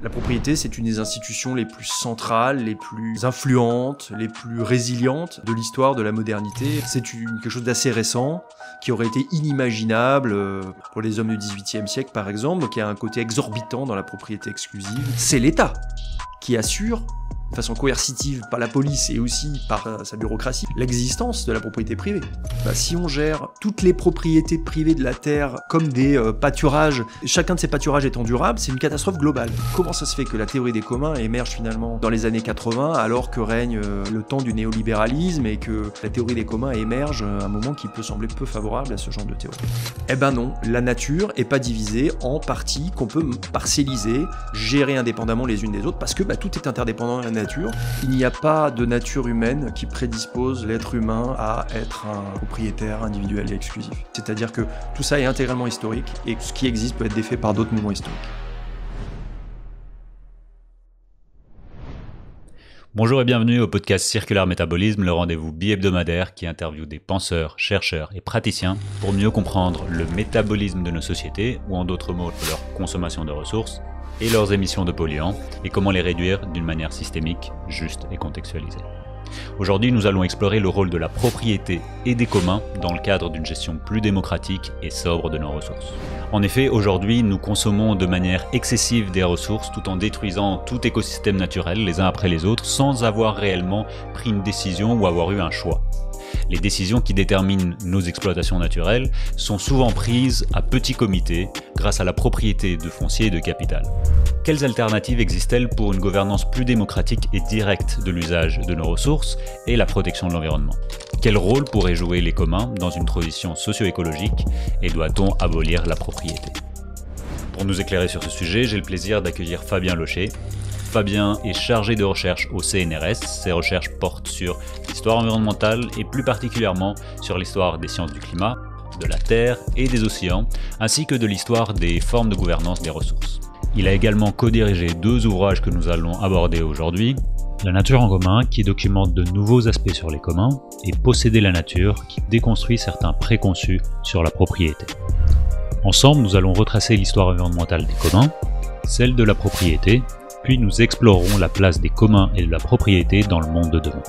La propriété, c'est une des institutions les plus centrales, les plus influentes, les plus résilientes de l'histoire de la modernité. C'est quelque chose d'assez récent, qui aurait été inimaginable pour les hommes du XVIIIe siècle, par exemple. Donc il y a un côté exorbitant dans la propriété exclusive. C'est l'État qui assure, de façon coercitive par la police et aussi par sa bureaucratie, l'existence de la propriété privée. Bah, si on gère toutes les propriétés privées de la terre comme des pâturages, chacun de ces pâturages étant durable, c'est une catastrophe globale. Comment ça se fait que la théorie des communs émerge finalement dans les années 80 alors que règne le temps du néolibéralisme et que la théorie des communs émerge à un moment qui peut sembler peu favorable à ce genre de théorie? Eh ben non, la nature est pas divisée en parties qu'on peut parcelliser, gérer indépendamment les unes des autres parce que bah, tout est interdépendant. Nature. Il n'y a pas de nature humaine qui prédispose l'être humain à être un propriétaire individuel et exclusif. C'est-à-dire que tout ça est intégralement historique et ce qui existe peut être défait par d'autres mouvements historiques. Bonjour et bienvenue au podcast Circular Métabolisme, le rendez-vous bi-hebdomadaire qui interviewe des penseurs, chercheurs et praticiens pour mieux comprendre le métabolisme de nos sociétés, ou en d'autres mots, leur consommation de ressources, et leurs émissions de polluants, et comment les réduire d'une manière systémique, juste et contextualisée. Aujourd'hui, nous allons explorer le rôle de la propriété et des communs dans le cadre d'une gestion plus démocratique et sobre de nos ressources. En effet, aujourd'hui, nous consommons de manière excessive des ressources tout en détruisant tout écosystème naturel les uns après les autres sans avoir réellement pris une décision ou avoir eu un choix. Les décisions qui déterminent nos exploitations naturelles sont souvent prises à petits comités grâce à la propriété de foncier et de capital. Quelles alternatives existent-elles pour une gouvernance plus démocratique et directe de l'usage de nos ressources et la protection de l'environnement? Quel rôle pourraient jouer les communs dans une transition socio-écologique et doit-on abolir la propriété? Pour nous éclairer sur ce sujet, j'ai le plaisir d'accueillir Fabien Locher. Fabien est chargé de recherche au CNRS. Ses recherches portent sur l'histoire environnementale et plus particulièrement sur l'histoire des sciences du climat, de la terre et des océans, ainsi que de l'histoire des formes de gouvernance des ressources. Il a également co-dirigé deux ouvrages que nous allons aborder aujourd'hui. La nature en commun, qui documente de nouveaux aspects sur les communs, et Posséder la nature, qui déconstruit certains préconçus sur la propriété. Ensemble, nous allons retracer l'histoire environnementale des communs, celle de la propriété, puis nous explorerons la place des communs et de la propriété dans le monde de demain.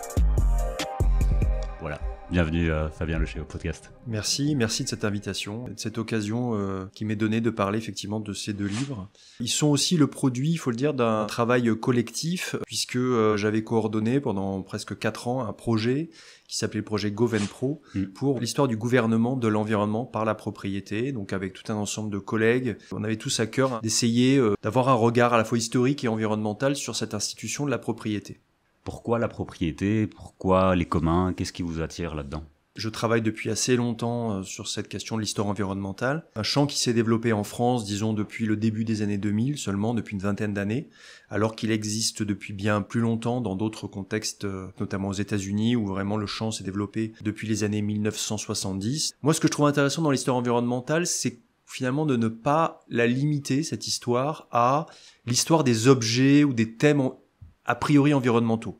Voilà, bienvenue Fabien Locher au podcast. Merci de cette invitation, de cette occasion qui m'est donnée de parler effectivement de ces deux livres. Ils sont aussi le produit, il faut le dire, d'un travail collectif, puisque j'avais coordonné pendant presque 4 ans un projet qui s'appelait le projet Govenpro, pour l'histoire du gouvernement de l'environnement par la propriété, donc avec tout un ensemble de collègues. On avait tous à cœur d'essayer d'avoir un regard à la fois historique et environnemental sur cette institution de la propriété. Pourquoi la propriété? Pourquoi les communs? Qu'est-ce qui vous attire là-dedans? Je travaille depuis assez longtemps sur cette question de l'histoire environnementale, un champ qui s'est développé en France, disons, depuis le début des années 2000, seulement depuis une vingtaine d'années, alors qu'il existe depuis bien plus longtemps dans d'autres contextes, notamment aux États-Unis, où vraiment le champ s'est développé depuis les années 1970. Moi, ce que je trouve intéressant dans l'histoire environnementale, c'est finalement de ne pas la limiter, cette histoire, à l'histoire des objets ou des thèmes a priori environnementaux.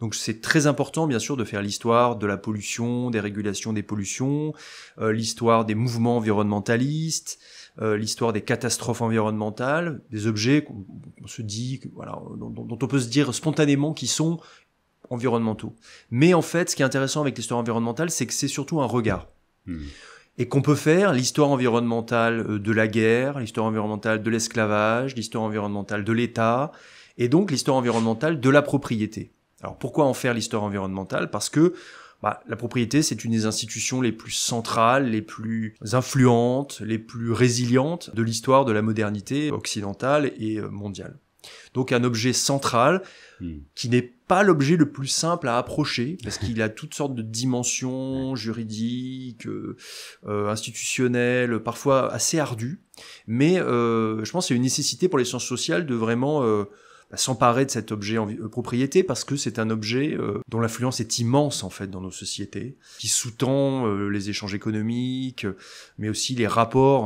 Donc c'est très important, bien sûr, de faire l'histoire de la pollution, des régulations des pollutions, l'histoire des mouvements environnementalistes, l'histoire des catastrophes environnementales, des objets qu'on se dit, voilà, dont on peut se dire spontanément qu'ils sont environnementaux. Mais en fait, ce qui est intéressant avec l'histoire environnementale, c'est que c'est surtout un regard. Et qu'on peut faire l'histoire environnementale de la guerre, l'histoire environnementale de l'esclavage, l'histoire environnementale de l'État, et donc l'histoire environnementale de la propriété. Alors pourquoi en faire l'histoire environnementale? Parce que la propriété, c'est une des institutions les plus centrales, les plus influentes, les plus résilientes de l'histoire de la modernité occidentale et mondiale. Donc un objet central qui n'est pas l'objet le plus simple à approcher, parce qu'il a toutes sortes de dimensions juridiques, institutionnelles, parfois assez ardues. Mais je pense que c'est une nécessité pour les sciences sociales de vraiment s'emparer de cet objet propriété, parce que c'est un objet dont l'influence est immense en fait dans nos sociétés, qui sous-tend les échanges économiques, mais aussi les rapports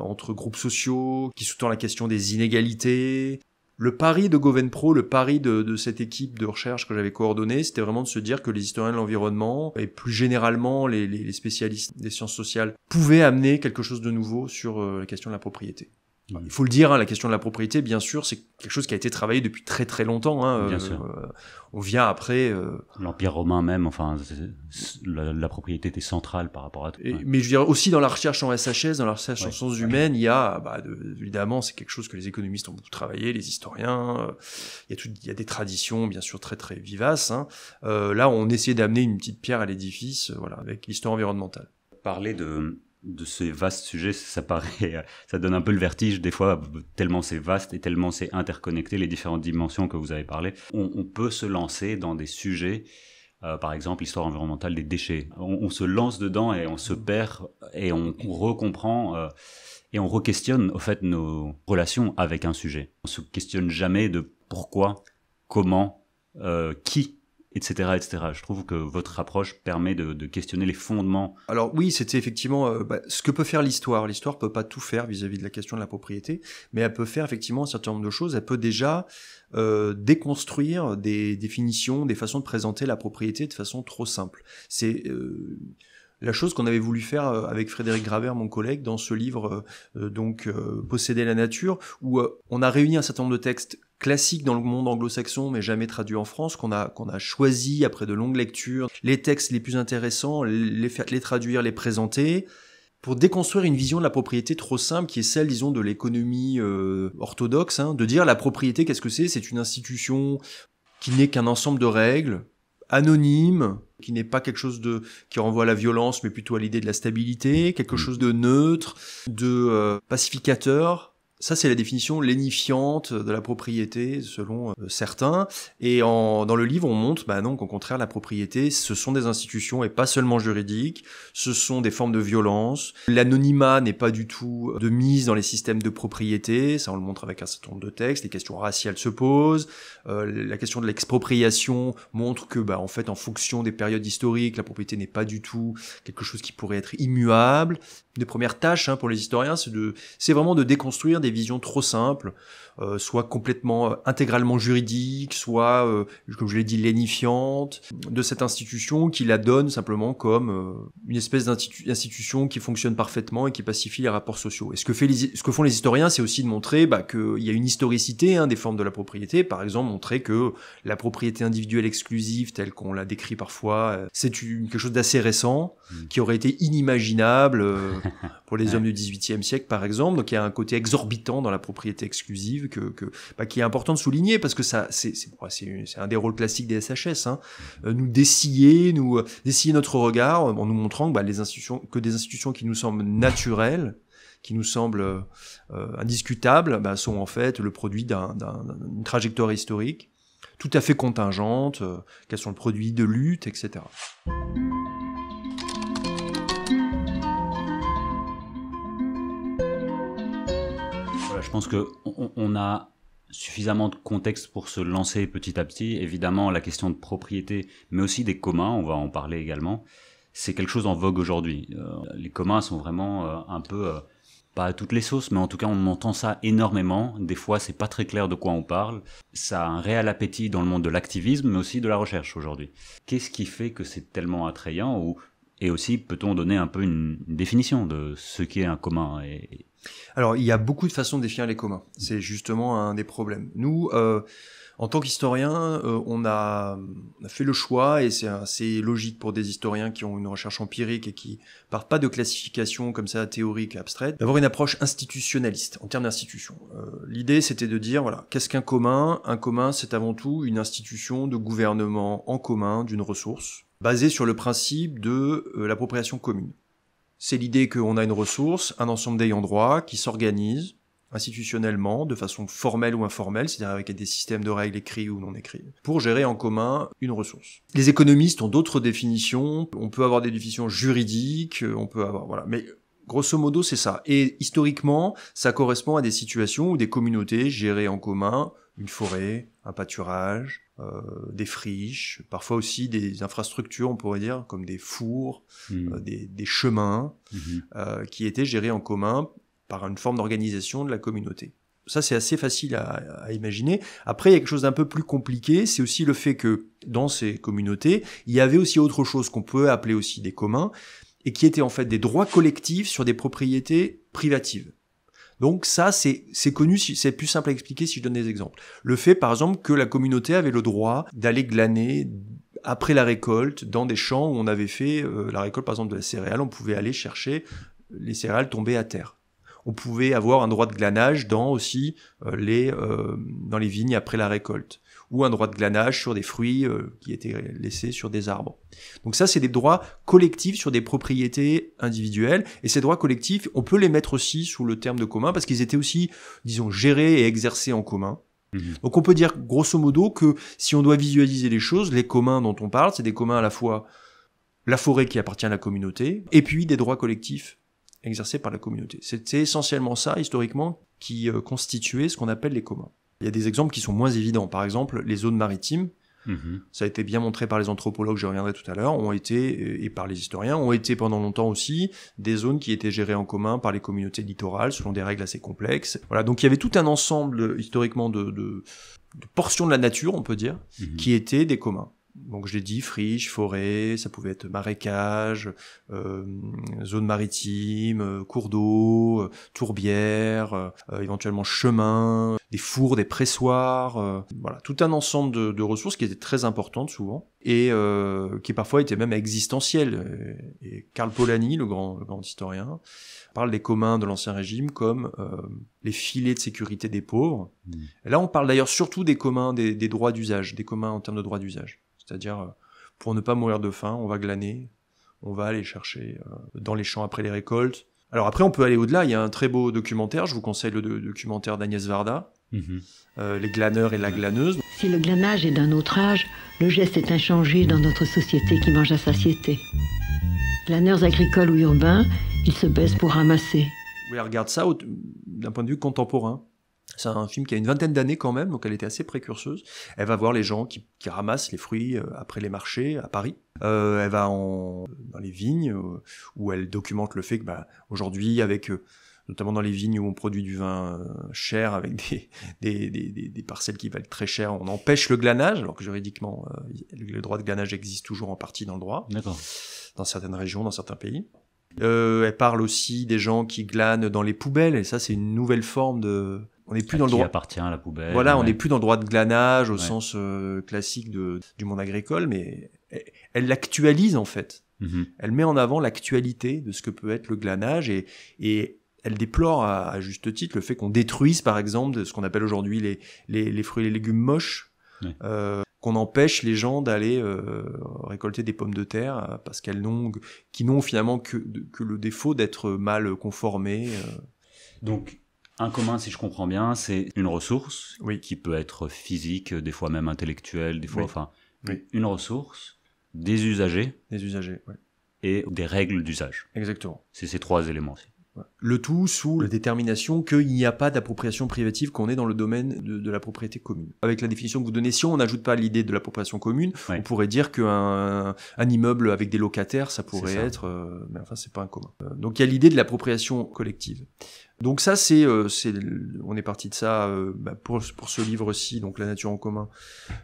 entre groupes sociaux, qui sous-tend la question des inégalités. Le pari de Govenpro, le pari de cette équipe de recherche que j'avais coordonnée, c'était vraiment de se dire que les historiens de l'environnement, et plus généralement les spécialistes des sciences sociales, pouvaient amener quelque chose de nouveau sur la question de la propriété. Il faut le dire, hein, la question de la propriété, bien sûr, c'est quelque chose qui a été travaillé depuis très très longtemps. Hein, bien sûr. On vient après... L'Empire romain même, enfin, la propriété était centrale par rapport à tout. Et, ouais. Mais je veux dire, aussi dans la recherche en SHS, dans la recherche en sciences humaines, il y a, évidemment, c'est quelque chose que les économistes ont beaucoup travaillé, les historiens, il y a des traditions, bien sûr, très très vivaces. Hein. Là, on essayait d'amener une petite pierre à l'édifice, voilà, avec l'histoire environnementale. Parler de ces vastes sujets, ça donne un peu le vertige des fois, tellement c'est vaste et tellement c'est interconnecté, les différentes dimensions que vous avez parlé. On peut se lancer dans des sujets, par exemple l'histoire environnementale des déchets. On se lance dedans et on se perd et on recomprend et on re-questionne au fait nos relations avec un sujet. On se questionne jamais de pourquoi, comment, qui, etc., etc. Je trouve que votre approche permet de questionner les fondements. Alors oui, c'était effectivement ce que peut faire l'histoire. L'histoire peut pas tout faire vis-à-vis de la question de la propriété, mais elle peut faire effectivement un certain nombre de choses. Elle peut déjà déconstruire des définitions, des façons de présenter la propriété de façon trop simple. C'est la chose qu'on avait voulu faire avec Frédéric Gravert, mon collègue, dans ce livre « Posséder la nature », où on a réuni un certain nombre de textes classiques dans le monde anglo-saxon, mais jamais traduits en France, qu'on a choisi après de longues lectures, les textes les plus intéressants, les traduire, les présenter, pour déconstruire une vision de la propriété trop simple, qui est celle, disons, de l'économie orthodoxe, hein, de dire la propriété, qu'est-ce que c'est ? C'est une institution qui n'est qu'un ensemble de règles, anonyme, qui n'est pas quelque chose qui renvoie à la violence, mais plutôt à l'idée de la stabilité, quelque chose de neutre, de pacificateur. Ça, c'est la définition lénifiante de la propriété, selon certains. Et dans le livre, on montre non, qu'au contraire, la propriété, ce sont des institutions et pas seulement juridiques, ce sont des formes de violence. L'anonymat n'est pas du tout de mise dans les systèmes de propriété, ça on le montre avec un certain nombre de textes, les questions raciales se posent, la question de l'expropriation montre que, en fait, en fonction des périodes historiques, la propriété n'est pas du tout quelque chose qui pourrait être immuable. Une des premières tâches pour les historiens, c'est vraiment de déconstruire des visions trop simples, soit complètement intégralement juridiques, soit, comme je l'ai dit, lénifiantes, de cette institution qui la donne simplement comme une espèce d'institution qui fonctionne parfaitement et qui pacifie les rapports sociaux. Et ce que font les historiens, c'est aussi de montrer qu'il y a une historicité des formes de la propriété, par exemple montrer que la propriété individuelle exclusive, telle qu'on la décrit parfois, c'est quelque chose d'assez récent, qui aurait été inimaginable pour les hommes du XVIIIe siècle, par exemple. Donc il y a un côté exorbitant dans la propriété exclusive qui est important de souligner, parce que ça, c'est un des rôles classiques des SHS, hein. Nous dessiller notre regard en nous montrant que des institutions qui nous semblent naturelles, qui nous semblent indiscutables, sont en fait le produit d'une trajectoire historique tout à fait contingente, qu'elles sont le produit de luttes, etc. Je pense qu'on a suffisamment de contexte pour se lancer petit à petit. Évidemment, la question de propriété, mais aussi des communs, on va en parler également, c'est quelque chose en vogue aujourd'hui. Les communs sont vraiment un peu, pas à toutes les sauces, mais en tout cas, on entend ça énormément. Des fois, c'est pas très clair de quoi on parle. Ça a un réel appétit dans le monde de l'activisme, mais aussi de la recherche aujourd'hui. Qu'est-ce qui fait que c'est tellement attrayant et aussi, peut-on donner un peu une définition de ce qu'est un commun Alors, il y a beaucoup de façons de définir les communs. C'est justement un des problèmes. Nous, en tant qu'historiens, on a fait le choix, et c'est assez logique pour des historiens qui ont une recherche empirique et qui partent pas de classification comme ça théorique, abstraite, d'avoir une approche institutionnaliste en termes d'institution. L'idée, c'était de dire, voilà, qu'est-ce qu'un commun ? Un commun, c'est avant tout une institution de gouvernement en commun d'une ressource, basée sur le principe de l'appropriation commune. C'est l'idée qu'on a une ressource, un ensemble d'ayants droit qui s'organise institutionnellement, de façon formelle ou informelle, c'est-à-dire avec des systèmes de règles écrits ou non écrits, pour gérer en commun une ressource. Les économistes ont d'autres définitions, on peut avoir des définitions juridiques, on peut avoir... voilà. Mais grosso modo, c'est ça. Et historiquement, ça correspond à des situations où des communautés gérées en commun, une forêt, un pâturage, des friches, parfois aussi des infrastructures, on pourrait dire, comme des fours, des chemins, qui étaient gérés en commun par une forme d'organisation de la communauté. Ça, c'est assez facile à imaginer. Après, il y a quelque chose d'un peu plus compliqué, c'est aussi le fait que dans ces communautés, il y avait aussi autre chose qu'on peut appeler aussi des communs, et qui étaient en fait des droits collectifs sur des propriétés privatives. Donc ça, c'est connu, c'est plus simple à expliquer si je donne des exemples. Le fait, par exemple, que la communauté avait le droit d'aller glaner après la récolte dans des champs où on avait fait la récolte, par exemple, de la céréale, on pouvait aller chercher les céréales tombées à terre. On pouvait avoir un droit de glanage dans aussi dans les vignes après la récolte, ou un droit de glanage sur des fruits qui étaient laissés sur des arbres. Donc ça, c'est des droits collectifs sur des propriétés individuelles, et ces droits collectifs, on peut les mettre aussi sous le terme de commun, parce qu'ils étaient aussi, disons, gérés et exercés en commun. Mmh. Donc on peut dire, grosso modo, que si on doit visualiser les choses, les communs dont on parle, c'est des communs à la fois la forêt qui appartient à la communauté, et puis des droits collectifs exercés par la communauté. C'était essentiellement ça, historiquement, qui constituait ce qu'on appelle les communs. Il y a des exemples qui sont moins évidents. Par exemple, les zones maritimes, ça a été bien montré par les anthropologues, je reviendrai tout à l'heure, ont été, et par les historiens, ont été pendant longtemps aussi des zones qui étaient gérées en commun par les communautés littorales, selon des règles assez complexes. Voilà, donc il y avait tout un ensemble, historiquement, de portions de la nature, on peut dire, qui étaient des communs. Donc je l'ai dit, friche, forêt, ça pouvait être marécage, zone maritime, cours d'eau, tourbière, éventuellement chemin, des fours, des pressoirs, voilà, tout un ensemble de ressources qui étaient très importantes souvent, et qui parfois étaient même existentielles. Et Karl Polanyi, le grand historien, parle des communs de l'Ancien Régime comme les filets de sécurité des pauvres. Et là, on parle d'ailleurs surtout des communs, des droits d'usage, des communs en termes de droits d'usage. C'est-à-dire, pour ne pas mourir de faim, on va glaner, on va aller chercher dans les champs après les récoltes. Alors après, on peut aller au-delà, il y a un très beau documentaire, je vous conseille le documentaire d'Agnès Varda, Les glaneurs et la glaneuse. Si le glanage est d'un autre âge, le geste est inchangé dans notre société qui mange à satiété. Glaneurs agricoles ou urbains, ils se baissent pour ramasser. Oui, regarde ça d'un point de vue contemporain. C'est un film qui a une vingtaine d'années quand même, donc elle était assez précurseuse. Elle va voir les gens qui ramassent les fruits après les marchés à Paris. Elle va dans les vignes où elle documente le fait que aujourd'hui, avec notamment dans les vignes où on produit du vin cher avec des parcelles qui valent très cher, on empêche le glanage, alors que juridiquement le droit de glanage existe toujours en partie dans le droit, dans certaines régions, dans certains pays. Elle parle aussi des gens qui glanent dans les poubelles, et ça c'est une nouvelle forme de... On n'est plus dans le droit. Qui appartient à la poubelle. Voilà, on n'est plus dans le droit de glanage au sens classique du monde agricole, mais elle l'actualise en fait. Elle met en avant l'actualité de ce que peut être le glanage, et elle déplore à juste titre le fait qu'on détruise par exemple ce qu'on appelle aujourd'hui les fruits et les légumes moches, qu'on empêche les gens d'aller récolter des pommes de terre parce qu'elles n'ont finalement que le défaut d'être mal conformées. Donc un commun, si je comprends bien, c'est une ressource qui peut être physique, des fois même intellectuelle, des fois, une ressource, des usagers, et des règles d'usage. Exactement. C'est ces trois éléments. Le tout sous la détermination qu'il n'y a pas d'appropriation privative, qu'on est dans le domaine de la propriété commune. Avec la définition que vous donnez, si on n'ajoute pas l'idée de l'appropriation commune, on pourrait dire qu'un immeuble avec des locataires, ça pourrait être... mais enfin, c'est pas un commun. Donc il y a l'idée de l'appropriation collective. Donc ça, on est parti de ça pour ce livre-ci, donc La nature en commun.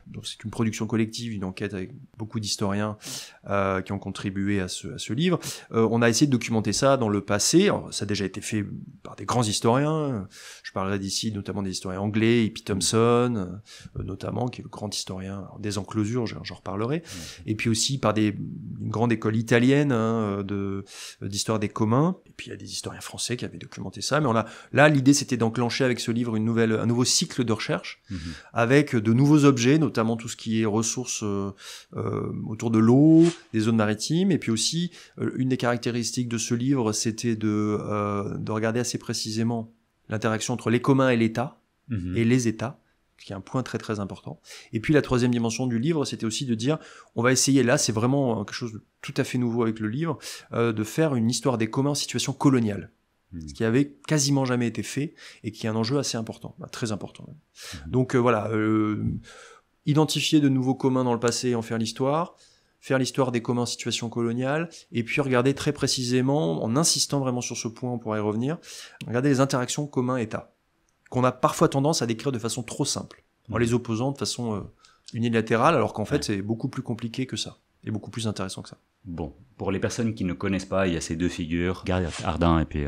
Donc c'est une production collective, une enquête avec beaucoup d'historiens qui ont contribué à ce livre. On a essayé de documenter ça dans le passé. Alors, ça a déjà été fait par des grands historiens. Je parlerai d'ici notamment des historiens anglais, E.P. Thompson, notamment, qui est le grand historien des enclosures, j'en reparlerai. Et puis aussi par une grande école italienne d'histoire des communs. Et puis il y a des historiens français qui avaient documenté ça. Mais là, l'idée, c'était d'enclencher avec ce livre un nouveau cycle de recherche, avec de nouveaux objets, notamment tout ce qui est ressources autour de l'eau, des zones maritimes. Et puis aussi, une des caractéristiques de ce livre, c'était de regarder assez précisément l'interaction entre les communs et l'État, et les États, qui est un point très très important. Et puis la troisième dimension du livre, c'était aussi de dire, on va essayer, là c'est vraiment quelque chose de tout à fait nouveau avec le livre, de faire une histoire des communs en situation coloniale. Ce qui avait quasiment jamais été fait et qui est un enjeu assez important, très important. Donc voilà, identifier de nouveaux communs dans le passé et en faire l'histoire des communs en situation coloniale, et puis regarder très précisément, en insistant vraiment sur ce point, on pourra y revenir, regarder les interactions communs-État, qu'on a parfois tendance à décrire de façon trop simple, en les opposant de façon unilatérale, alors qu'en fait c'est beaucoup plus compliqué que ça, et beaucoup plus intéressant que ça. Bon, pour les personnes qui ne connaissent pas, il y a ces deux figures, Garrett Hardin et puis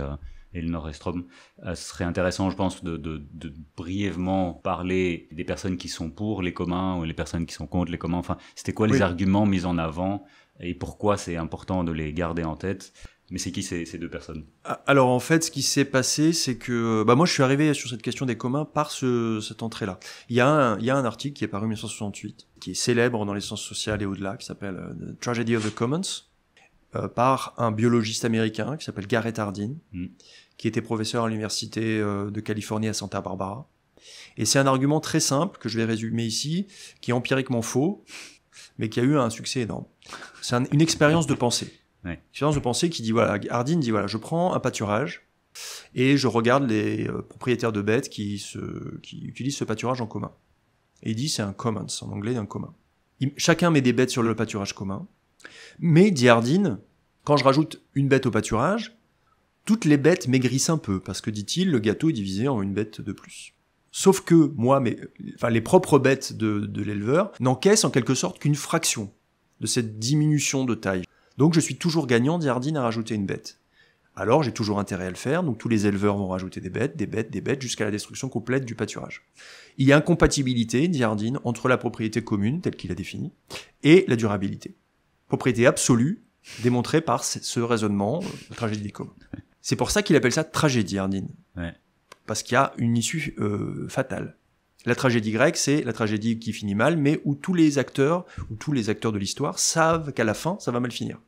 Elinor Ostrom. Ce serait intéressant, je pense, de brièvement parler des personnes qui sont pour les communs ou les personnes qui sont contre les communs. Enfin, c'était quoi les arguments mis en avant et pourquoi c'est important de les garder en tête? Mais c'est qui ces deux personnes? Alors en fait, ce qui s'est passé, c'est que moi je suis arrivé sur cette question des communs par cette entrée-là. Il y a un article qui est paru en 1968, qui est célèbre dans les sciences sociales et au-delà, qui s'appelle The Tragedy of the Commons, par un biologiste américain qui s'appelle Garrett Hardin, qui était professeur à l'université de Californie à Santa Barbara. Et c'est un argument très simple, que je vais résumer ici, qui est empiriquement faux, mais qui a eu un succès énorme. C'est une expérience de pensée. Ouais. Une expérience de pensée qui dit, voilà, Hardin dit, voilà, je prends un pâturage et je regarde les propriétaires de bêtes qui utilisent ce pâturage en commun. Et il dit, c'est un commons, en anglais, un commun. Chacun met des bêtes sur le pâturage commun, mais, dit Hardin, quand je rajoute une bête au pâturage, toutes les bêtes maigrissent un peu, parce que, dit-il, le gâteau est divisé en une bête de plus. Sauf que, les propres bêtes de l'éleveur n'encaissent en quelque sorte qu'une fraction de cette diminution de taille. Donc je suis toujours gagnant, dit Hardin, à rajouter une bête. Alors j'ai toujours intérêt à le faire, donc tous les éleveurs vont rajouter des bêtes, jusqu'à la destruction complète du pâturage. Il y a incompatibilité, dit Hardin, entre la propriété commune, telle qu'il la définie, et la durabilité. Propriété absolue, démontrée par ce raisonnement, la tragédie des communs. C'est pour ça qu'il appelle ça tragédie, Hardin. Ouais. Parce qu'il y a une issue fatale. La tragédie grecque, c'est la tragédie qui finit mal, mais où tous les acteurs de l'histoire savent qu'à la fin, ça va mal finir.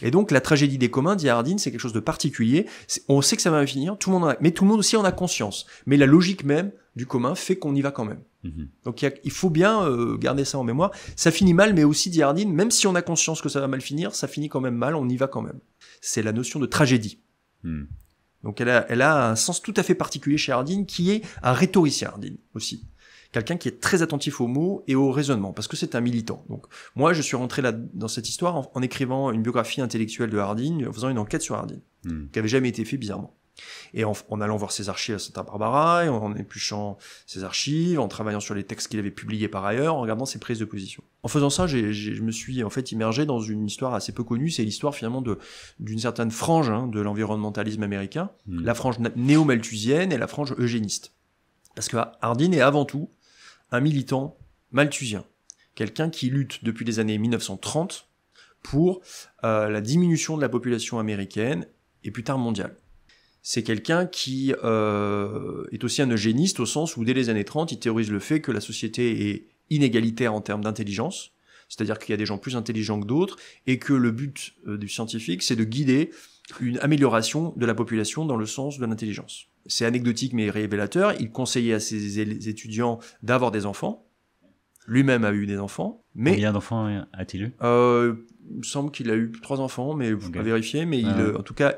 Et donc, la tragédie des communs, dit Hardin, c'est quelque chose de particulier. On sait que ça va finir, mais tout le monde aussi en a conscience. Mais la logique même du commun fait qu'on y va quand même. Donc, il faut bien garder ça en mémoire. Ça finit mal, mais aussi, dit Hardin, même si on a conscience que ça va mal finir, ça finit quand même mal, on y va quand même. C'est la notion de tragédie. Donc, elle a un sens tout à fait particulier chez Hardin, qui est un rhétoricien, Hardin, aussi. Quelqu'un qui est très attentif aux mots et au raisonnement, parce que c'est un militant. Donc, moi, je suis rentré dans cette histoire en écrivant une biographie intellectuelle de Hardin, en faisant une enquête sur Hardin, qui n'avait jamais été faite, bizarrement. Et en allant voir ses archives à Santa Barbara, en épluchant ses archives, en travaillant sur les textes qu'il avait publiés par ailleurs, en regardant ses prises de position. En faisant ça, je me suis en fait immergé dans une histoire assez peu connue, c'est l'histoire finalement d'une certaine frange de l'environnementalisme américain, la frange néo-malthusienne et la frange eugéniste. Parce que Hardin est avant tout un militant malthusien, quelqu'un qui lutte depuis les années 1930 pour la diminution de la population américaine et plus tard mondiale. C'est quelqu'un qui est aussi un eugéniste au sens où dès les années 30, il théorise le fait que la société est inégalitaire en termes d'intelligence, c'est-à-dire qu'il y a des gens plus intelligents que d'autres, et que le but du scientifique, c'est de guider une amélioration de la population dans le sens de l'intelligence. C'est anecdotique mais révélateur, il conseillait à ses étudiants d'avoir des enfants, lui-même a eu des enfants, mais... Combien d'enfants a-t-il eu il me semble qu'il a eu 3 enfants, mais vous pouvez vérifier, mais en tout cas...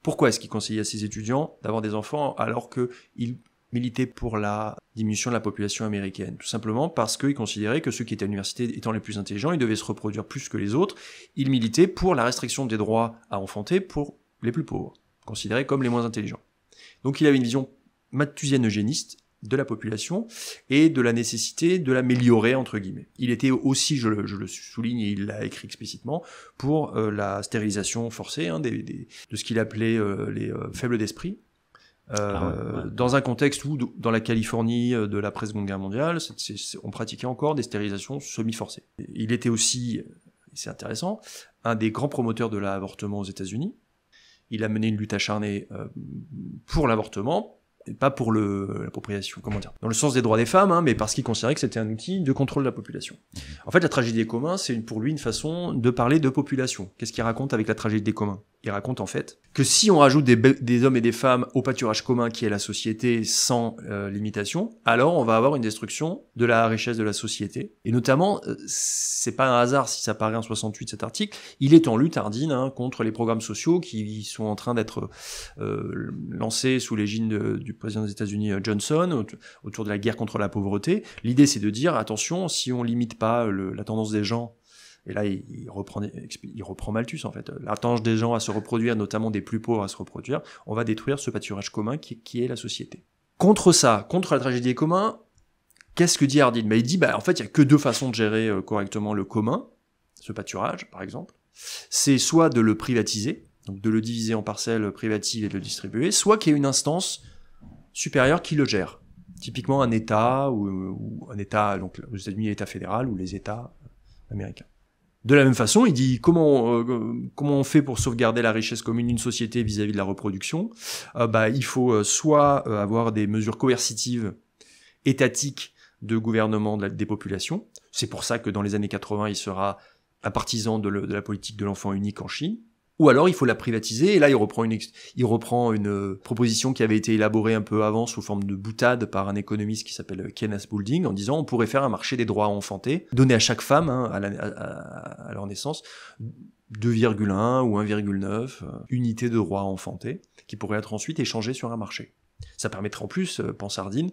Pourquoi est-ce qu'il conseillait à ses étudiants d'avoir des enfants alors qu'il militait pour la diminution de la population américaine? Tout simplement parce qu'il considérait que ceux qui étaient à l'université étant les plus intelligents, ils devaient se reproduire plus que les autres. Il militait pour la restriction des droits à enfanter pour les plus pauvres, considérés comme les moins intelligents. Donc il avait une vision malthusienne eugéniste de la population et de la nécessité de l'améliorer, entre guillemets. Il était aussi, je le souligne, et il l'a écrit explicitement, pour la stérilisation forcée de ce qu'il appelait les faibles d'esprit, dans un contexte où, dans la Californie de l'après-Seconde Guerre mondiale, on pratiquait encore des stérilisations semi-forcées. Il était aussi, c'est intéressant, un des grands promoteurs de l'avortement aux États-Unis. Il a mené une lutte acharnée pour l'avortement, et pas pour l'appropriation, dans le sens des droits des femmes, mais parce qu'il considérait que c'était un outil de contrôle de la population. En fait, la tragédie des communs, c'est pour lui une façon de parler de population. Qu'est-ce qu'il raconte avec la tragédie des communs? Il raconte en fait que si on rajoute des hommes et des femmes au pâturage commun qui est la société sans limitation, alors on va avoir une destruction de la richesse de la société. Et notamment, c'est pas un hasard si ça paraît en 68 cet article, il est en lutte, Hardin, contre les programmes sociaux qui sont en train d'être lancés sous l'égide du président des États-Unis Johnson autour de la guerre contre la pauvreté. L'idée c'est de dire, attention, si on limite pas la tendance des gens. Et là, il reprend Malthus, en fait. La tendance des gens à se reproduire, notamment des plus pauvres à se reproduire, on va détruire ce pâturage commun qui est la société. Contre ça, contre la tragédie des communs, qu'est-ce que dit Hardin? Il dit, en fait, il n'y a que 2 façons de gérer correctement le commun, ce pâturage, par exemple. C'est soit de le privatiser, donc de le diviser en parcelles privatives et de le distribuer, soit qu'il y ait une instance supérieure qui le gère. Typiquement un État, ou un État, donc aux États-Unis, l'État fédéral ou les États américains. De la même façon, il dit comment on fait pour sauvegarder la richesse commune d'une société vis-à-vis de la reproduction. Il faut soit avoir des mesures coercitives étatiques de gouvernement des populations. C'est pour ça que dans les années 80, il sera un partisan de la politique de l'enfant unique en Chine. Ou alors il faut la privatiser, et là il reprend une proposition qui avait été élaborée un peu avant sous forme de boutade par un économiste qui s'appelle Kenneth Boulding, en disant on pourrait faire un marché des droits à enfanter, donner à chaque femme à leur naissance 2,1 ou 1,9 unités de droits à enfanter, qui pourraient être ensuite échangées sur un marché. Ça permettrait en plus, pensardine,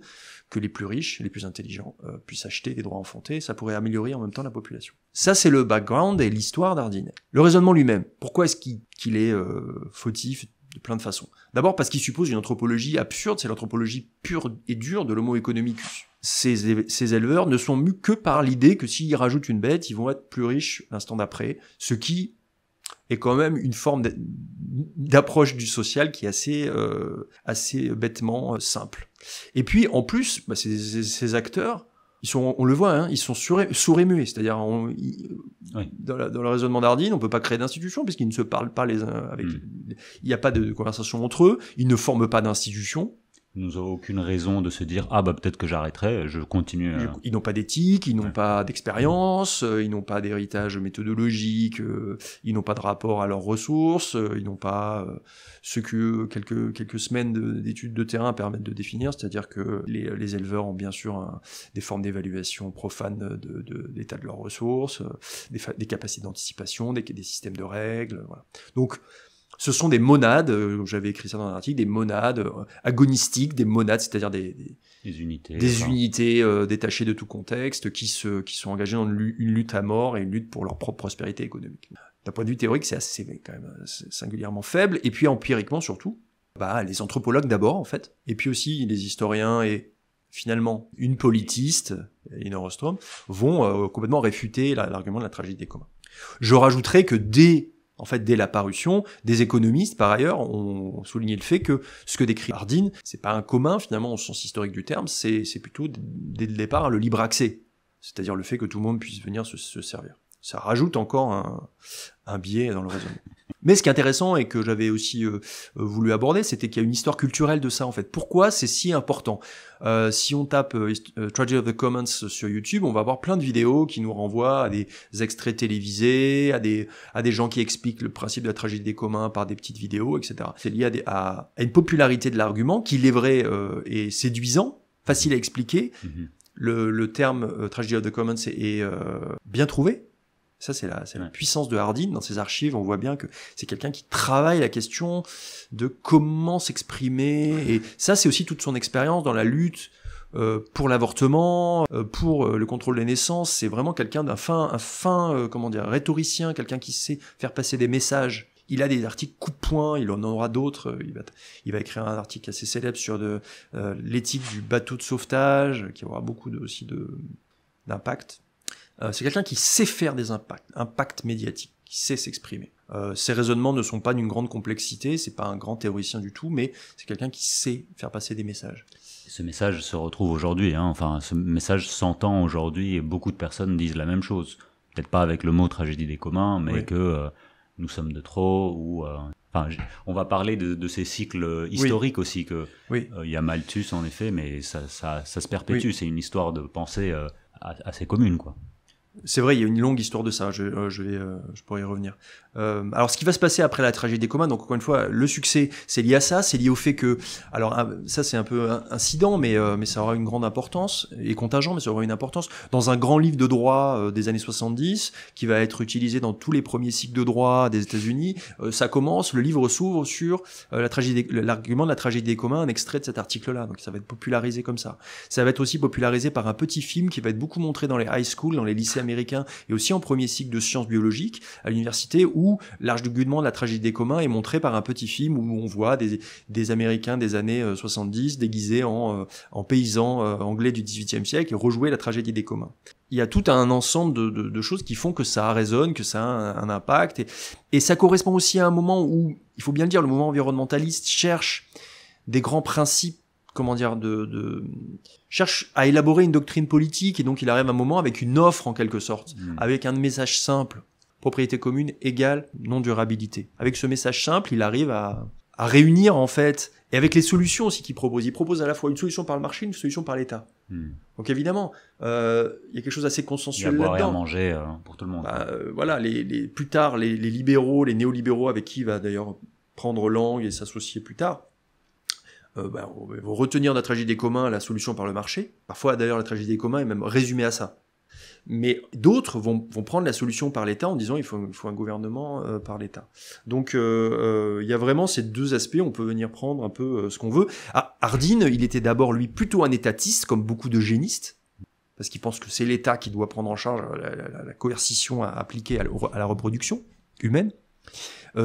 que les plus riches, les plus intelligents puissent acheter des droits enfantés, ça pourrait améliorer en même temps la population. Ça c'est le background et l'histoire d'Hardin. Le raisonnement lui-même, pourquoi est-ce qu'il est fautif de plein de façons? D'abord parce qu'il suppose une anthropologie absurde, c'est l'anthropologie pure et dure de l'homo economicus. Ces éleveurs ne sont mus que par l'idée que s'ils rajoutent une bête, ils vont être plus riches l'instant d'après, ce qui est quand même une forme d'approche du social qui est assez bêtement simple. Et puis, en plus, ces acteurs, ils sont, on le voit, hein, ils sont sourds et muets. C'est-à-dire, oui. Dans le raisonnement d'Hardin, on ne peut pas créer d'institutions puisqu'ils ne se parlent pas les uns avec... Il n'y a pas de conversation entre eux, ils ne forment pas d'institutions. Ils n'ont aucune raison de se dire « Ah, bah peut-être que j'arrêterai, je continue. » Ils n'ont pas d'éthique, ils n'ont pas d'expérience, ils n'ont pas d'héritage méthodologique, ils n'ont pas de rapport à leurs ressources, ils n'ont pas ce que quelques semaines d'études de terrain permettent de définir, c'est-à-dire que les éleveurs ont bien sûr des formes d'évaluation profanes de l'état de leurs ressources, des capacités d'anticipation, des systèmes de règles, voilà. Donc, ce sont des monades, j'avais écrit ça dans un article, des monades agonistiques, des monades, c'est-à-dire des unités, détachées de tout contexte, qui sont engagées dans une lutte à mort et une lutte pour leur propre prospérité économique. D'un point de vue théorique, c'est quand même singulièrement faible, et puis empiriquement surtout, les anthropologues d'abord en fait, et puis aussi les historiens et finalement une politiste, Elinor Ostrom, vont complètement réfuter l'argument de la tragédie des communs. Je rajouterai que dès la parution, des économistes, par ailleurs, ont souligné le fait que ce que décrit Hardin, c'est pas un commun, finalement, au sens historique du terme, c'est plutôt, dès le départ, le libre accès. C'est-à-dire le fait que tout le monde puisse venir se servir. Ça rajoute encore un biais dans le raisonnement. Mais ce qui est intéressant et que j'avais aussi voulu aborder, c'était qu'il y a une histoire culturelle de ça, en fait. Pourquoi c'est si important? Si on tape « Tragedy of the Commons » sur YouTube, on va avoir plein de vidéos qui nous renvoient à des extraits télévisés, à des gens qui expliquent le principe de la tragédie des communs par des petites vidéos, etc. C'est lié à une popularité de l'argument qui, il est vrai, est séduisant, facile à expliquer. Mm-hmm. Le terme « Tragedy of the Commons » est bien trouvé. Ça, c'est la puissance de Hardin. Dans ses archives, on voit bien que c'est quelqu'un qui travaille la question de comment s'exprimer. Et ça, c'est aussi toute son expérience dans la lutte pour l'avortement, pour le contrôle des naissances. C'est vraiment quelqu'un d'un fin rhétoricien, quelqu'un qui sait faire passer des messages. Il a des articles coup-de-poing, il en aura d'autres. Il va écrire un article assez célèbre sur l'éthique du bateau de sauvetage, qui aura beaucoup d'impact. C'est quelqu'un qui sait faire des impacts médiatiques, qui sait s'exprimer. Ses raisonnements ne sont pas d'une grande complexité, c'est pas un grand théoricien du tout, mais c'est quelqu'un qui sait faire passer des messages. Ce message se retrouve aujourd'hui, ce message s'entend aujourd'hui et beaucoup de personnes disent la même chose. Peut-être pas avec le mot tragédie des communs, mais oui. Que nous sommes de trop, ou... on va parler de ces cycles historiques aussi, que y a Malthus en effet, mais ça se perpétue, c'est une histoire de pensée assez commune, quoi. C'est vrai, il y a une longue histoire de ça, je pourrais y revenir. Alors ce qui va se passer après la tragédie des communs, donc encore une fois, le succès, c'est lié à ça, c'est lié au fait que, alors ça c'est un peu incident, mais ça aura une grande importance, et contingent, mais ça aura une importance, dans un grand livre de droit des années 70, qui va être utilisé dans tous les premiers cycles de droit des États-Unis, ça commence, le livre s'ouvre sur l'argument de la tragédie des communs, un extrait de cet article-là, donc ça va être popularisé comme ça. Ça va être aussi popularisé par un petit film qui va être beaucoup montré dans les high schools, dans les lycées américain et aussi en premier cycle de sciences biologiques à l'université, où l'Arche de Guillemont, la tragédie des communs, est montrée par un petit film où on voit des Américains des années 70 déguisés en paysans anglais du XVIIIe siècle et rejouer la tragédie des communs. Il y a tout un ensemble de choses qui font que ça résonne, que ça a un impact. Et ça correspond aussi à un moment où, il faut bien le dire, le mouvement environnementaliste cherche des grands principes, cherche à élaborer une doctrine politique, et donc il arrive un moment avec une offre en quelque sorte, avec un message simple, propriété commune égale non-durabilité. Avec ce message simple, il arrive à réunir en fait, et avec les solutions aussi qu'il propose. Il propose à la fois une solution par le marché, une solution par l'État. Donc évidemment, il y a quelque chose d'assez consensuel là-dedans. Il y a à boire et à manger pour tout le monde. Bah, voilà, plus tard, les libéraux, les néolibéraux, avec qui il va d'ailleurs prendre langue et s'associer plus tard, vont retenir de la tragédie des communs la solution par le marché. Parfois d'ailleurs la tragédie des communs est même résumée à ça. Mais d'autres vont prendre la solution par l'État en disant il faut un gouvernement par l'État. Donc il y a vraiment ces deux aspects, on peut venir prendre un peu ce qu'on veut. Ah, Hardin, il était d'abord lui plutôt un étatiste, comme beaucoup de génistes, parce qu'il pense que c'est l'État qui doit prendre en charge la coercition appliquée à la reproduction humaine.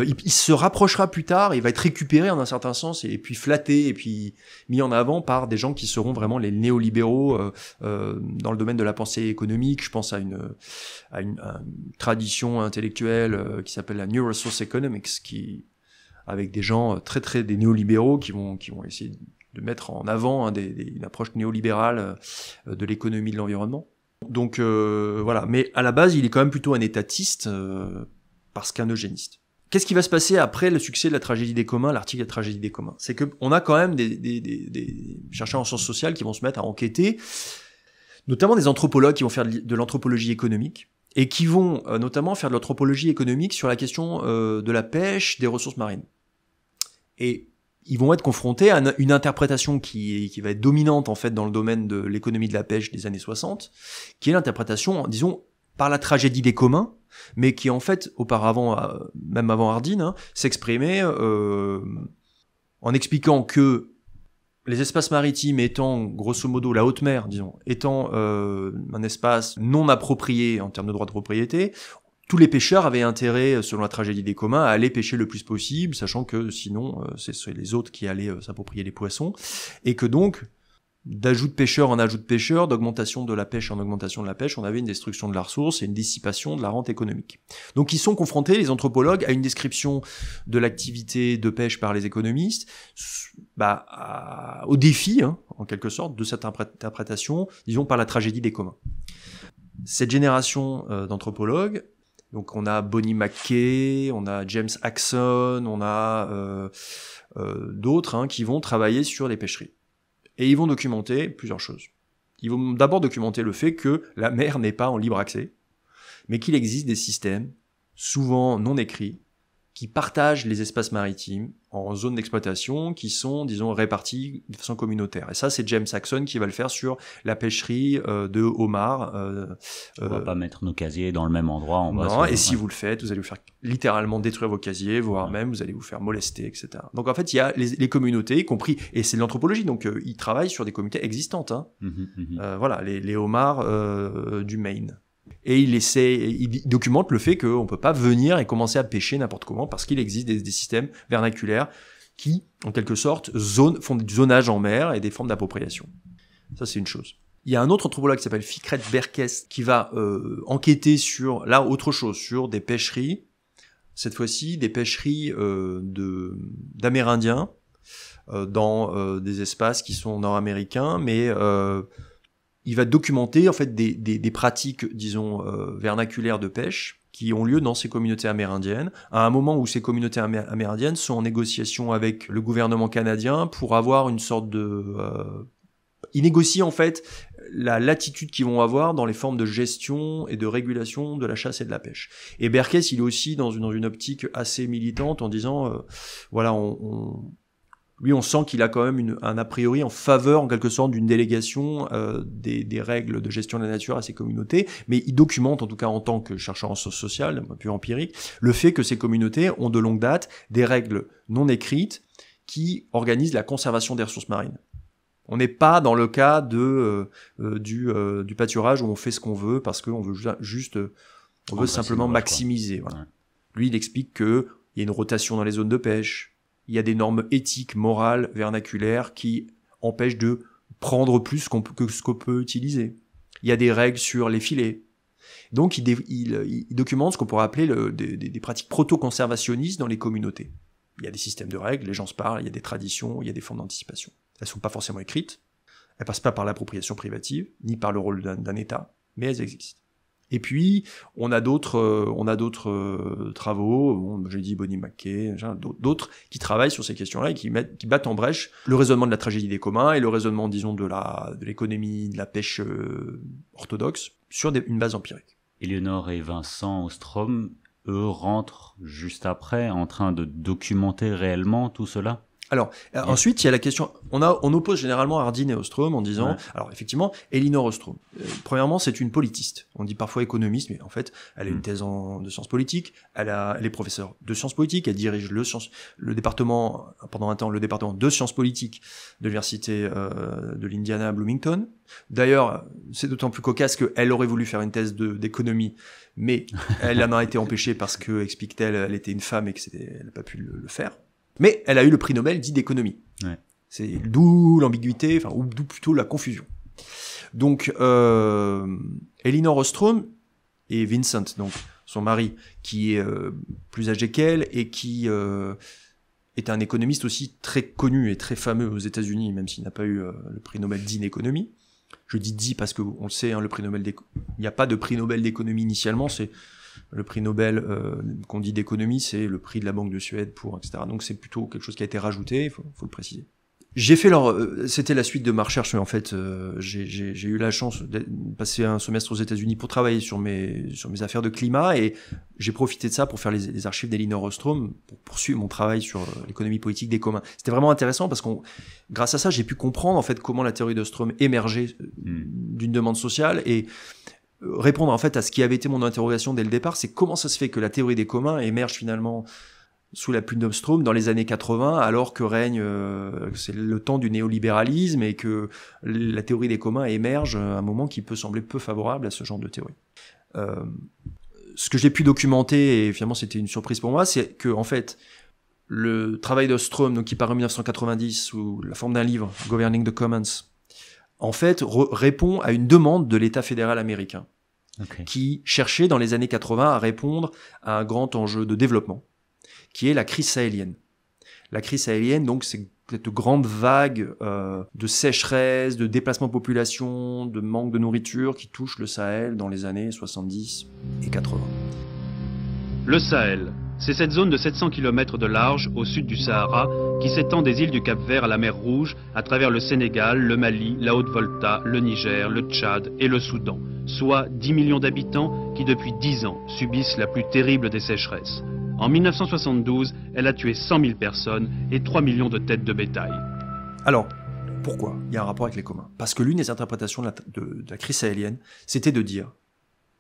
Il se rapprochera plus tard, il va être récupéré en un certain sens, et puis flatté, et puis mis en avant par des gens qui seront vraiment les néolibéraux dans le domaine de la pensée économique. Je pense à une tradition intellectuelle qui s'appelle la New Resource Economics, avec des gens des néolibéraux qui vont essayer de mettre en avant une approche néolibérale de l'économie de l'environnement. Donc voilà, mais à la base, il est quand même plutôt un étatiste parce qu'un eugéniste. Qu'est-ce qui va se passer après le succès de la tragédie des communs, l'article de la tragédie des communs? C'est qu'on a quand même des chercheurs en sciences sociales qui vont se mettre à enquêter, notamment des anthropologues qui vont faire de l'anthropologie économique, et qui vont notamment faire de l'anthropologie économique sur la question de la pêche, des ressources marines. Et ils vont être confrontés à une interprétation qui va être dominante en fait dans le domaine de l'économie de la pêche des années 60, qui est l'interprétation, disons, par la tragédie des communs, mais qui en fait, auparavant, même avant Hardin, s'exprimait en expliquant que les espaces maritimes étant, grosso modo, la haute mer, disons, étant un espace non approprié en termes de droit de propriété, tous les pêcheurs avaient intérêt, selon la tragédie des communs, à aller pêcher le plus possible, sachant que sinon, c'est les autres qui allaient s'approprier les poissons, et que donc, d'ajout de pêcheurs en ajout de pêcheurs, d'augmentation de la pêche en augmentation de la pêche, on avait une destruction de la ressource et une dissipation de la rente économique. Donc ils sont confrontés, les anthropologues, à une description de l'activité de pêche par les économistes, au défi, en quelque sorte, de cette interprétation, disons, par la tragédie des communs. Cette génération d'anthropologues, donc on a Bonnie McKay, on a James Axton, on a d'autres qui vont travailler sur les pêcheries. Et ils vont documenter plusieurs choses. Ils vont d'abord documenter le fait que la mer n'est pas en libre accès, mais qu'il existe des systèmes, souvent non écrits, qui partagent les espaces maritimes en zones d'exploitation qui sont, disons, répartis de façon communautaire. Et ça, c'est James Axton qui va le faire sur la pêcherie de homard. On ne va pas mettre nos casiers dans le même endroit. Si vous le faites, vous allez vous faire littéralement détruire vos casiers, voire même vous allez vous faire molester, etc. Donc en fait, il y a les communautés, y compris, et c'est de l'anthropologie, donc ils travaillent sur des communautés existantes. Voilà, les homards du Maine. Et il documente le fait qu'on ne peut pas venir et commencer à pêcher n'importe comment parce qu'il existe des systèmes vernaculaires qui, en quelque sorte, font du zonage en mer et des formes d'appropriation. Ça, c'est une chose. Il y a un autre anthropologue qui s'appelle Fikret Berkes qui va enquêter sur, là, autre chose, sur des pêcheries, cette fois-ci des pêcheries d'Amérindiens dans des espaces qui sont nord-américains, mais... il va documenter en fait des pratiques, disons, vernaculaires de pêche qui ont lieu dans ces communautés amérindiennes, à un moment où ces communautés amérindiennes sont en négociation avec le gouvernement canadien pour avoir une sorte de... Ils négocient en fait la latitude qu'ils vont avoir dans les formes de gestion et de régulation de la chasse et de la pêche. Et Berkes, il est aussi dans une optique assez militante en disant, voilà, lui, on sent qu'il a quand même un a priori en faveur, en quelque sorte, d'une délégation des règles de gestion de la nature à ces communautés, mais il documente, en tout cas en tant que chercheur en sciences sociales, puis empirique, le fait que ces communautés ont de longue date des règles non écrites qui organisent la conservation des ressources marines. On n'est pas dans le cas de, du pâturage où on fait ce qu'on veut parce qu'on veut juste, on veut simplement maximiser. Voilà. Ouais. Lui, il explique qu'il y a une rotation dans les zones de pêche, il y a des normes éthiques, morales, vernaculaires qui empêchent de prendre plus que ce qu'on peut utiliser. Il y a des règles sur les filets. Donc, il documente ce qu'on pourrait appeler des pratiques proto-conservationnistes dans les communautés. Il y a des systèmes de règles, les gens se parlent, il y a des traditions, il y a des formes d'anticipation. Elles ne sont pas forcément écrites, elles ne passent pas par l'appropriation privative, ni par le rôle d'un État, mais elles existent. Et puis, on a d'autres travaux, bon, j'ai dit Bonnie McKay, d'autres qui travaillent sur ces questions-là et qui battent en brèche le raisonnement de la tragédie des communs et le raisonnement, disons, de l'économie, de la pêche orthodoxe sur une base empirique. Elinor et Vincent Ostrom, eux, rentrent juste après en train de documenter réellement tout cela? Alors, ensuite, il y a la question... On oppose généralement Hardin et Ostrom en disant... Ouais. Alors, effectivement, Elinor Ostrom. Premièrement, c'est une politiste. On dit parfois économiste, mais en fait, elle a une thèse de sciences politiques. Elle est professeure de sciences politiques. Elle dirige le département, pendant un temps, le département de sciences politiques de l'université de l'Indiana à Bloomington. D'ailleurs, c'est d'autant plus cocasse qu'elle aurait voulu faire une thèse d'économie, mais elle en a été empêchée parce que, explique-t-elle, elle était une femme et qu'elle n'a pas pu le faire. Mais elle a eu le prix Nobel dit d'économie. Ouais. C'est d'où l'ambiguïté, enfin, ou d'où plutôt la confusion. Donc, Elinor Ostrom et Vincent, donc son mari, qui est plus âgé qu'elle et qui est un économiste aussi très connu et très fameux aux États-Unis, même s'il n'a pas eu le prix Nobel dit d'économie. Je dis dit parce qu'on le sait, hein, le prix Nobel il n'y a pas de prix Nobel d'économie initialement, c'est... Le prix Nobel qu'on dit d'économie, c'est le prix de la Banque de Suède pour, etc. Donc c'est plutôt quelque chose qui a été rajouté, il faut le préciser. J'ai fait c'était la suite de ma recherche, mais en fait, j'ai eu la chance de passer un semestre aux États-Unis pour travailler sur mes affaires de climat, et j'ai profité de ça pour faire les archives d'Elinor Ostrom, pour poursuivre mon travail sur l'économie politique des communs. C'était vraiment intéressant parce que grâce à ça, j'ai pu comprendre en fait comment la théorie d'Ostrom émergeait d'une demande sociale, et répondre en fait à ce qui avait été mon interrogation dès le départ, c'est comment ça se fait que la théorie des communs émerge finalement sous la plume d'Ostrom dans les années 80, alors que règne, c'est le temps du néolibéralisme et que la théorie des communs émerge à un moment qui peut sembler peu favorable à ce genre de théorie. Ce que j'ai pu documenter, et finalement c'était une surprise pour moi, c'est que en fait le travail d'Ostrom, qui paraît en 1990 sous la forme d'un livre, Governing the Commons, en fait, répond à une demande de l'État fédéral américain, okay, qui cherchait dans les années 80 à répondre à un grand enjeu de développement, qui est la crise sahélienne. La crise sahélienne, donc, c'est cette grande vague de sécheresse, de déplacement de population, de manque de nourriture qui touche le Sahel dans les années 70 et 80. Le Sahel, c'est cette zone de 700 km de large au sud du Sahara qui s'étend des îles du Cap-Vert à la mer Rouge à travers le Sénégal, le Mali, la Haute-Volta, le Niger, le Tchad et le Soudan, soit 10 millions d'habitants qui depuis 10 ans subissent la plus terrible des sécheresses. En 1972, elle a tué 100 000 personnes et 3 millions de têtes de bétail. Alors, pourquoi il y a un rapport avec les communs? Parce que l'une des interprétations de la crise sahélienne, c'était de dire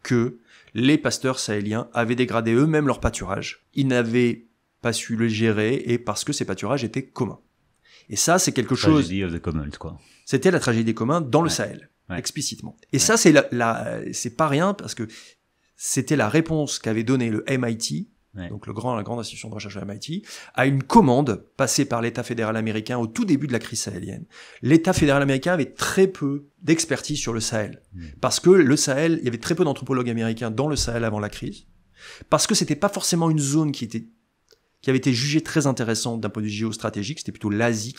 que les pasteurs sahéliens avaient dégradé eux-mêmes leur pâturage. Ils n'avaient pas su le gérer, et parce que ces pâturages étaient communs. Et ça, c'est quelque chose... Tragedy of the Commons, quoi. C'était la tragédie des communs dans, ouais, le Sahel, ouais, explicitement. Et, ouais, ça, c'est pas rien, parce que c'était la réponse qu'avait donnée le MIT, ouais, donc la grande institution de recherche de MIT, à une commande passée par l'État fédéral américain au tout début de la crise sahélienne. L'État fédéral américain avait très peu d'expertise sur le Sahel, parce que le Sahel, il y avait très peu d'anthropologues américains dans le Sahel avant la crise, parce que c'était pas forcément une zone qui avait été jugée très intéressante d'un point de vue géostratégique, c'était plutôt l'Asie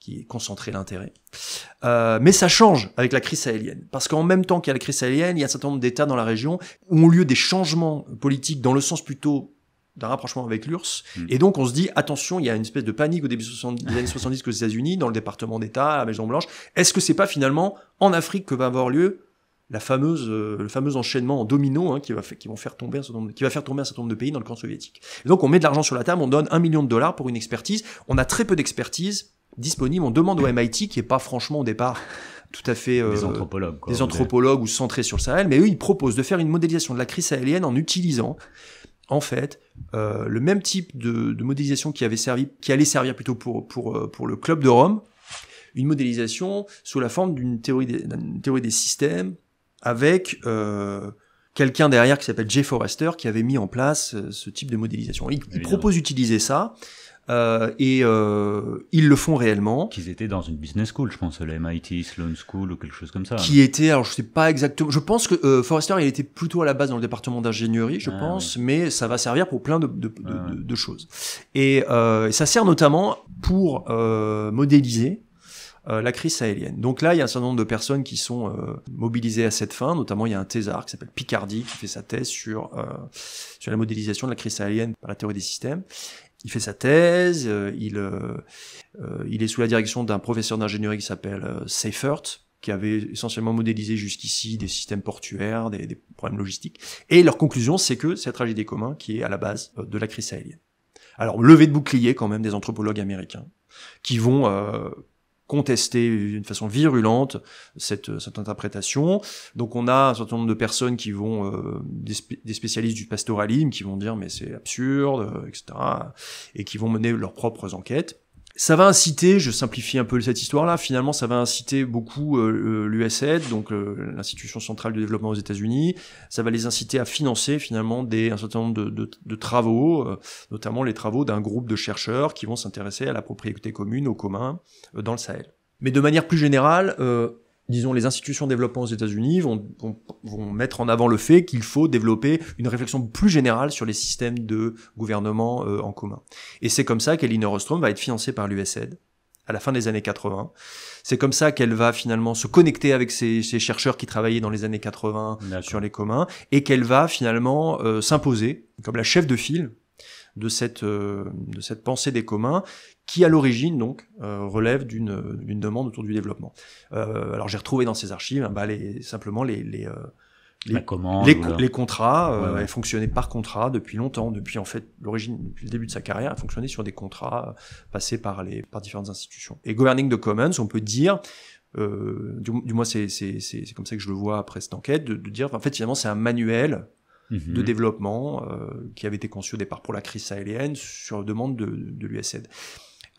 qui concentrait l'intérêt. Mais ça change avec la crise sahélienne, parce qu'en même temps qu'il y a la crise sahélienne, il y a un certain nombre d'États dans la région où ont lieu des changements politiques dans le sens plutôt d'un rapprochement avec l'URSS, et donc on se dit, attention, il y a une espèce de panique au début des années 70 aux États-Unis, dans le département d'État, à la Maison-Blanche, est-ce que c'est pas finalement en Afrique que va avoir lieu le fameux enchaînement en domino, hein, qui va faire tomber un certain nombre de pays dans le camp soviétique. Et donc on met de l'argent sur la table, on donne $1 million pour une expertise, on a très peu d'expertise disponible, on demande au MIT, qui est pas franchement au départ tout à fait des anthropologues ou centrés sur le Sahel, mais eux ils proposent de faire une modélisation de la crise sahélienne en utilisant en fait le même type de modélisation qui allait servir plutôt pour le Club de Rome, une modélisation sous la forme d'une théorie des systèmes avec quelqu'un derrière qui s'appelle Jay Forrester qui avait mis en place ce type de modélisation. Il propose d'utiliser ça ils le font réellement. Qu'ils étaient dans une business school, je pense, la MIT Sloan School ou quelque chose comme ça. Qui était, alors je sais pas exactement, je pense que Forrester il était plutôt à la base dans le département d'ingénierie, je pense, mais ça va servir pour plein de choses. Et ça sert notamment pour modéliser la crise sahélienne. Donc là, il y a un certain nombre de personnes qui sont mobilisées à cette fin, notamment il y a un thésard qui s'appelle Picardie qui fait sa thèse sur la modélisation de la crise sahélienne par la théorie des systèmes. Il fait sa thèse, il est sous la direction d'un professeur d'ingénierie qui s'appelle Seyfert, qui avait essentiellement modélisé jusqu'ici des systèmes portuaires, des problèmes logistiques. Et leur conclusion, c'est que c'est la tragédie des communs qui est à la base de la crise sahélienne. Alors, levée de bouclier quand même des anthropologues américains, qui vont contester d'une façon virulente cette interprétation. Donc on a un certain nombre de personnes qui vont des spécialistes du pastoralisme qui vont dire mais c'est absurde, etc. et qui vont mener leurs propres enquêtes. Ça va inciter, je simplifie un peu cette histoire-là, finalement ça va inciter beaucoup l'USAID, donc l'institution centrale du développement aux États-Unis. Ça va les inciter à financer finalement un certain nombre de travaux, notamment les travaux d'un groupe de chercheurs qui vont s'intéresser à la propriété commune, au commun, dans le Sahel. Mais de manière plus générale, disons les institutions de développement aux États-Unis vont mettre en avant le fait qu'il faut développer une réflexion plus générale sur les systèmes de gouvernement en commun. Et c'est comme ça qu'Elinor Ostrom va être financée par l'USAID à la fin des années 80. C'est comme ça qu'elle va finalement se connecter avec ces chercheurs qui travaillaient dans les années 80 sur les communs et qu'elle va finalement s'imposer comme la chef de file de cette pensée des communs qui, à l'origine, donc, relève d'une demande autour du développement. Alors, j'ai retrouvé dans ces archives, simplement les contrats. Elle fonctionnait par contrat depuis longtemps, depuis en fait l'origine, depuis le début de sa carrière, elle fonctionnait sur des contrats passés par différentes institutions. Et Governing the Commons, on peut dire, du moins c'est comme ça que je le vois après cette enquête, de dire, en fait, finalement, c'est un manuel de développement qui avait été conçu au départ pour la crise sahélienne sur demande de l'USAID.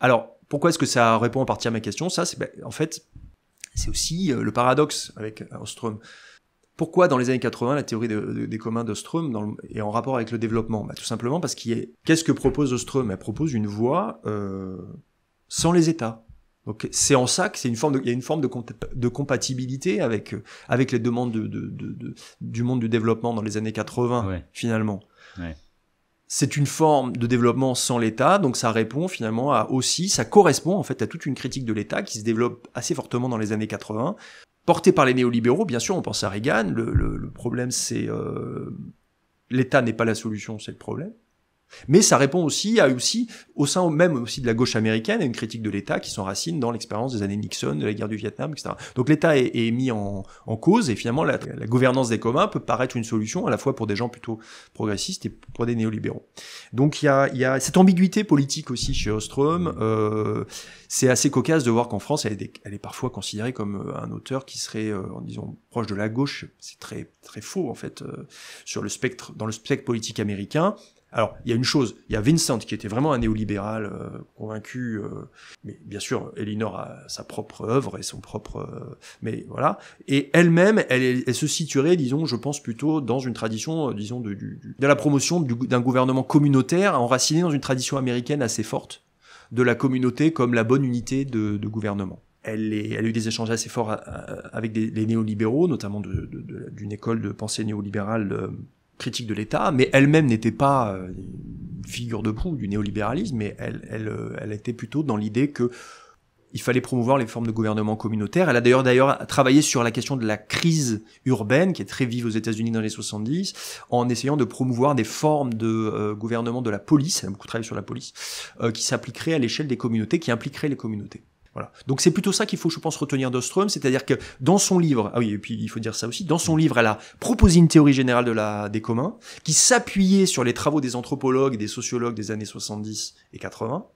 Alors, pourquoi est-ce que ça répond en partie à ma question? Ça, c'est en fait, c'est aussi le paradoxe avec Ostrom. Pourquoi dans les années 80, la théorie des communs d'Ostrom est en rapport avec le développement? Tout simplement parce qu'est-ce que propose Ostrom? Elle propose une voie sans les États. Donc c'est en ça que il y a une forme de compatibilité avec les demandes du monde du développement dans les années 80, finalement. Ouais. C'est une forme de développement sans l'État, donc ça répond finalement ça correspond en fait à toute une critique de l'État qui se développe assez fortement dans les années 80, portée par les néolibéraux, bien sûr, on pense à Reagan, le problème c'est l'État n'est pas la solution, c'est le problème. Mais ça répond aussi au sein même aussi de la gauche américaine, à une critique de l'État qui s'enracine dans l'expérience des années Nixon, de la guerre du Vietnam, etc. Donc l'État est mis en cause et finalement la gouvernance des communs peut paraître une solution à la fois pour des gens plutôt progressistes et pour des néolibéraux. Donc il y a cette ambiguïté politique aussi chez Ostrom. C'est assez cocasse de voir qu'en France, elle est parfois considérée comme un auteur qui serait, disons, proche de la gauche. C'est très très faux en fait dans le spectre politique américain. Alors, il y a une chose, il y a Vincent qui était vraiment un néolibéral convaincu, mais bien sûr, Elinor a sa propre œuvre et son propre... mais voilà, et elle-même, elle se situerait, disons, je pense plutôt dans une tradition, disons, de la promotion d'un gouvernement communautaire enraciné dans une tradition américaine assez forte, de la communauté comme la bonne unité de gouvernement. Elle a eu des échanges assez forts avec les néolibéraux, notamment d'une école de pensée néolibérale... critique de l'État, mais elle-même n'était pas une figure de proue du néolibéralisme, mais elle était plutôt dans l'idée qu'il fallait promouvoir les formes de gouvernement communautaire. Elle a d'ailleurs travaillé sur la question de la crise urbaine, qui est très vive aux États-Unis dans les 70, en essayant de promouvoir des formes de gouvernement de la police, elle a beaucoup travaillé sur la police, qui s'appliquerait à l'échelle des communautés, qui impliquerait les communautés. Voilà. Donc c'est plutôt ça qu'il faut, je pense, retenir d'Ostrom, c'est-à-dire que dans son livre, et puis il faut dire ça aussi, dans son livre, elle a proposé une théorie générale des communs, qui s'appuyait sur les travaux des anthropologues et des sociologues des années 70 et 80.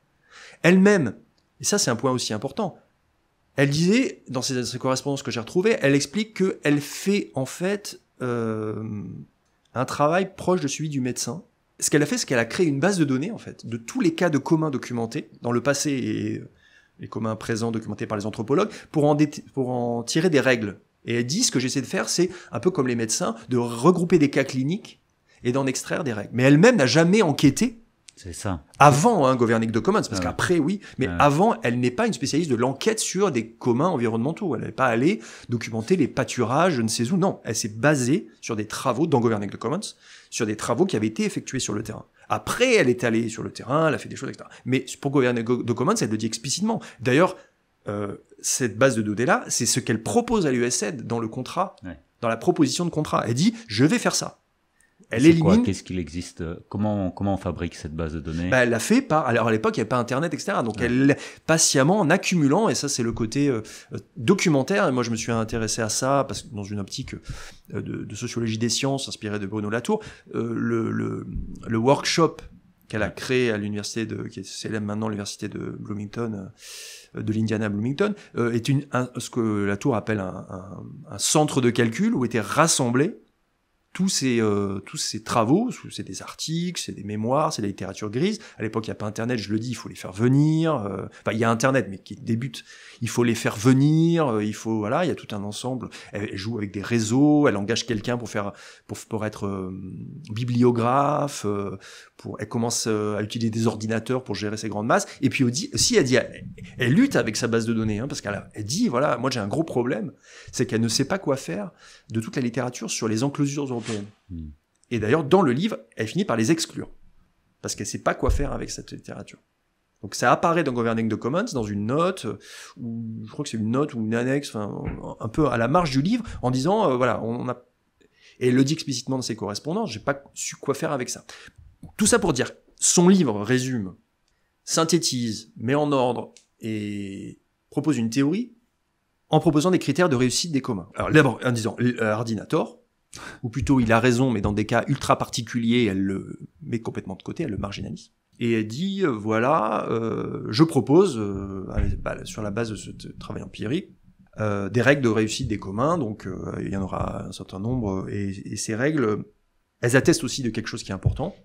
Elle-même, et ça c'est un point aussi important, elle disait, dans ses correspondances que j'ai retrouvées, elle explique qu'elle fait en fait un travail proche de celui du médecin. Ce qu'elle a fait, c'est qu'elle a créé une base de données, en fait, de tous les cas de communs documentés dans le passé et les communs présents documentés par les anthropologues, pour en tirer des règles. Et elle dit, ce que j'essaie de faire, c'est un peu comme les médecins, de regrouper des cas cliniques et d'en extraire des règles. Mais elle-même n'a jamais enquêté. C'est ça. Avant, hein, Governing the Commons, parce qu'après, oui. Mais avant, elle n'est pas une spécialiste de l'enquête sur des communs environnementaux. Elle n'est pas allée documenter les pâturages, je ne sais où. Non, elle s'est basée sur des travaux dans Governing the Commons, sur des travaux qui avaient été effectués sur le terrain. Après, elle est allée sur le terrain, elle a fait des choses, etc. Mais pour Governing the Commons, elle le dit explicitement. D'ailleurs, cette base de données-là, c'est ce qu'elle propose à l'USAID dans le contrat, dans la proposition de contrat. Elle dit, je vais faire ça. Elle élimine. Qu'est-ce qu'il existe? Comment on fabrique cette base de données? Elle l'a fait par. Alors à l'époque, il n'y avait pas Internet, etc. Donc elle, patiemment, en accumulant, et ça c'est le côté documentaire. Et moi, je me suis intéressé à ça parce que dans une optique de sociologie des sciences inspirée de Bruno Latour, le workshop qu'elle a créé à l'université de, qui est célèbre maintenant, l'université de Bloomington, de l'Indiana Bloomington, est ce que Latour appelle un centre de calcul où étaient rassemblés tous ces travaux. C'est des articles, c'est des mémoires, c'est de la littérature grise. À l'époque, il n'y a pas Internet, je le dis, il faut les faire venir. Enfin, il y a Internet, mais qui débute. Il faut les faire venir, voilà, il y a tout un ensemble. Elle joue avec des réseaux, elle engage quelqu'un pour être bibliographe, elle commence à utiliser des ordinateurs pour gérer ses grandes masses. Et puis, elle lutte avec sa base de données, hein, parce qu'elle dit, voilà, moi j'ai un gros problème, c'est qu'elle ne sait pas quoi faire de toute la littérature sur les enclosures européennes. Et d'ailleurs, dans le livre, elle finit par les exclure, parce qu'elle ne sait pas quoi faire avec cette littérature. Donc ça apparaît dans Governing the Commons, dans une note, ou je crois que c'est une note ou une annexe, enfin, un peu à la marge du livre, en disant, voilà, on a... Et elle le dit explicitement dans ses correspondances, j'ai pas su quoi faire avec ça. Tout ça pour dire, son livre résume, synthétise, met en ordre et propose une théorie en proposant des critères de réussite des communs. Alors d'abord, en disant, Hardin a tort, ou plutôt il a raison, mais dans des cas ultra particuliers, elle le met complètement de côté, elle le marginalise. Et elle dit, voilà, je propose, sur la base de ce travail empirique, des règles de réussite des communs, donc il y en aura un certain nombre, et ces règles, elles attestent aussi de quelque chose qui est important,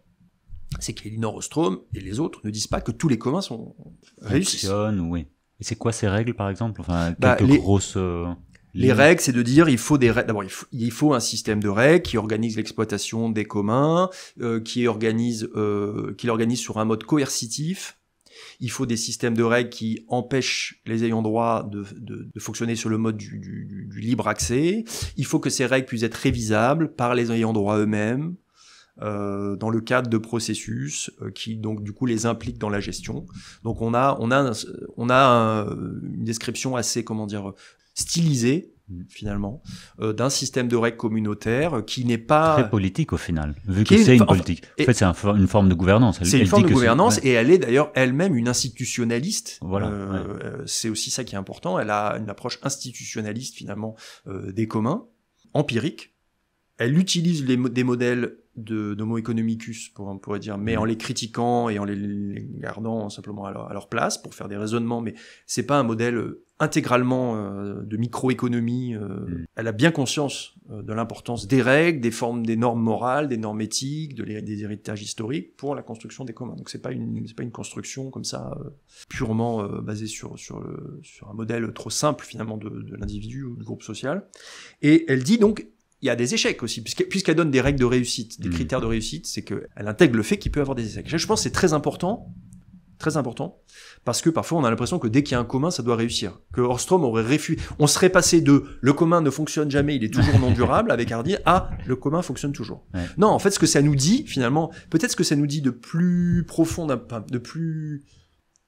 c'est qu'Elinor Ostrom et les autres ne disent pas que tous les communs sont réussis. Oui. Et c'est quoi ces règles, par exemple? Enfin, grosses... Les règles, c'est de dire il faut des règles. D'abord, il faut un système de règles qui organise l'exploitation des communs, qui l'organise sur un mode coercitif. Il faut des systèmes de règles qui empêchent les ayants droit de fonctionner sur le mode du libre accès. Il faut que ces règles puissent être révisables par les ayants droit eux-mêmes dans le cadre de processus qui donc du coup les impliquent dans la gestion. Donc on a une description assez stylisé, finalement, d'un système de règles communautaires qui n'est pas... Très politique, au final, vu que c'est une politique. En fait, c'est une forme de gouvernance. C'est une forme de gouvernance, et elle est d'ailleurs elle-même une institutionnaliste. Voilà. C'est aussi ça qui est important. Elle a une approche institutionnaliste, finalement, des communs, empirique. Elle utilise des modèles d'Homo economicus, on pourrait dire, mais en les critiquant et en les gardant simplement à leur place pour faire des raisonnements, mais c'est pas un modèle intégralement de microéconomie. Elle a bien conscience de l'importance des règles, des normes morales, des normes éthiques, des héritages historiques pour la construction des communs. Donc c'est pas une construction comme ça purement basée sur un modèle trop simple finalement de l'individu ou du groupe social. Et elle dit donc il y a des échecs aussi, puisqu'elle donne des règles de réussite, des critères de réussite, c'est qu'elle intègre le fait qu'il peut y avoir des échecs. Je pense que c'est très important, parce que parfois on a l'impression que dès qu'il y a un commun, ça doit réussir. Que Ostrom aurait réfusé. On serait passé de « le commun ne fonctionne jamais, il est toujours non durable » avec Hardin à « le commun fonctionne toujours ». Non, en fait, ce que ça nous dit, finalement, peut-être ce que ça nous dit de plus profond, de plus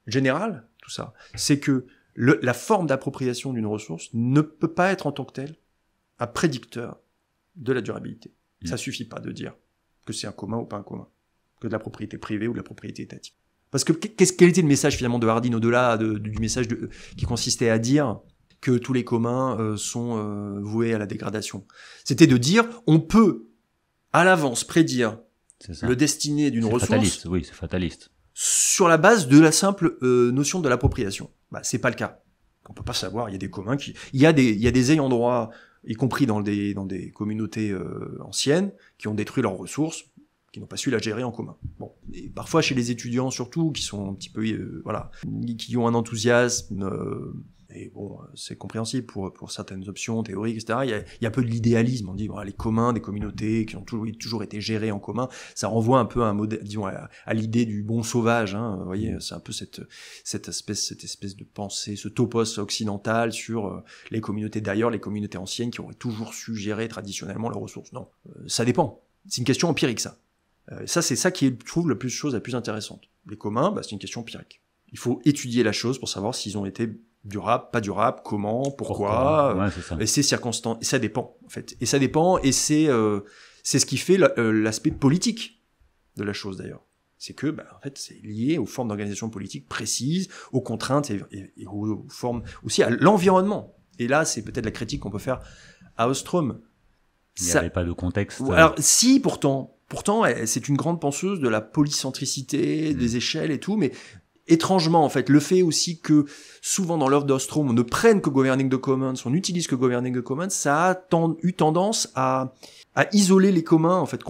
général, tout ça, c'est que la forme d'appropriation d'une ressource ne peut pas être en tant que telle un prédicteur de la durabilité. Ça suffit pas de dire que c'est un commun ou pas un commun, que de la propriété privée ou de la propriété étatique. Parce que quel était le message finalement de Hardin au-delà du message qui consistait à dire que tous les communs sont voués à la dégradation? C'était de dire on peut à l'avance prédire le destinée d'une ressource. Fataliste, oui, c'est fataliste. Sur la base de la simple notion de l'appropriation. Bah, c'est pas le cas. On peut pas savoir. Il y a des communs qui, il y a des ayants droit, y compris dans des communautés anciennes, qui ont détruit leurs ressources qui n'ont pas su la gérer en commun. Bon. Et parfois chez les étudiants surtout, qui sont un petit peu, voilà, qui ont un enthousiasme, et bon, c'est compréhensible pour certaines options théoriques, etc. Il y a peu de l'idéalisme. On dit voilà, les communs, des communautés qui ont toujours été gérées en commun. Ça renvoie un peu à un modèle, disons, à l'idée du bon sauvage. Hein, vous voyez, c'est un peu cette espèce de pensée, ce topos occidental sur les communautés d'ailleurs, les communautés anciennes qui auraient toujours su gérer traditionnellement leurs ressources. Non, ça dépend. C'est une question empirique, ça. Ça, c'est ça qui est, je trouve, la plus intéressante. Les communs, bah, c'est une question empirique. Il faut étudier la chose pour savoir s'ils ont été durable, pas durable, comment, pourquoi, ouais, c'est ça. Et c'est circonstanciel, et ça dépend en fait, et ça dépend, et c'est ce qui fait l'aspect politique de la chose d'ailleurs, c'est que bah, en fait c'est lié aux formes d'organisation politique précises, aux contraintes et aux formes aussi à l'environnement. Et là c'est peut-être la critique qu'on peut faire à Ostrom. Il n'y avait pas de contexte. Alors si, pourtant c'est une grande penseuse de la polycentricité, des échelles et tout, mais étrangement, en fait, le fait aussi que souvent dans l'œuvre d'Ostrom, on ne prenne que Governing the Commons, on n'utilise que Governing the Commons, ça a eu tendance à isoler les communs, en fait,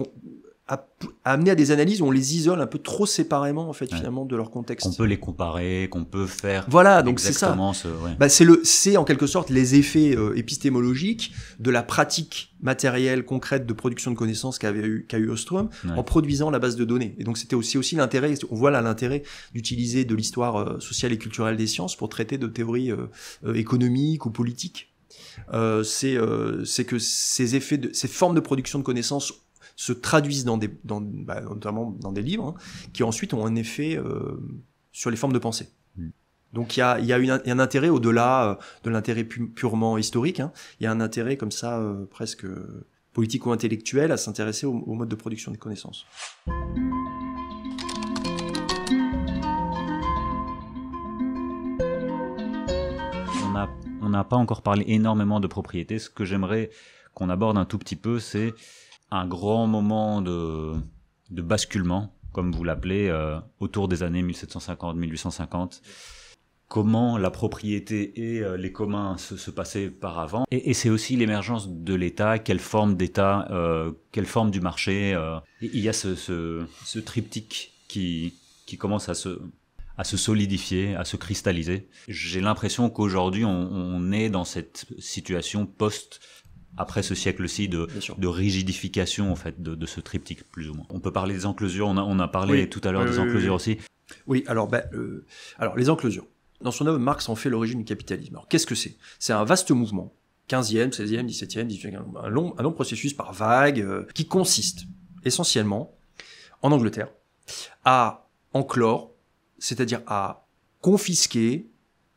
à amener à des analyses où on les isole un peu trop séparément, en fait, ouais, finalement, de leur contexte. On peut les comparer, qu'on peut faire. Voilà, donc c'est ça. Ouais. Bah, c'est en quelque sorte les effets épistémologiques de la pratique matérielle concrète de production de connaissances qu'a eu Ostrom, ouais, en produisant la base de données. Et donc c'était aussi l'intérêt, on voit là l'intérêt d'utiliser de l'histoire sociale et culturelle des sciences pour traiter de théories économiques ou politiques. C'est que ces formes de production de connaissances se traduisent notamment dans des livres, hein, qui ensuite ont un effet sur les formes de pensée. Donc il y a un intérêt au-delà de l'intérêt purement historique, hein, il y a un intérêt comme ça presque politico-intellectuel à s'intéresser au mode de production des connaissances. On n'a pas encore parlé énormément de propriété. Ce que j'aimerais qu'on aborde un tout petit peu, c'est un grand moment de basculement, comme vous l'appelez, autour des années 1750-1850. Comment la propriété et les communs se passaient par avant. Et c'est aussi l'émergence de l'État, quelle forme d'État, quelle forme du marché. Il y a ce triptyque qui commence à se solidifier, à se cristalliser. J'ai l'impression qu'aujourd'hui, on est dans cette situation après ce siècle-ci de rigidification en fait de ce triptyque plus ou moins. On peut parler des enclosures. On a parlé, oui, tout à l'heure, oui, des enclosures, oui, oui, aussi. Oui, alors les enclosures. Dans son œuvre, Marx en fait l'origine du capitalisme. Alors qu'est-ce que c'est ? C'est un vaste mouvement, 15e, 16e, 17e, 18e, un long processus par vagues qui consiste essentiellement en Angleterre à enclore, c'est-à-dire à confisquer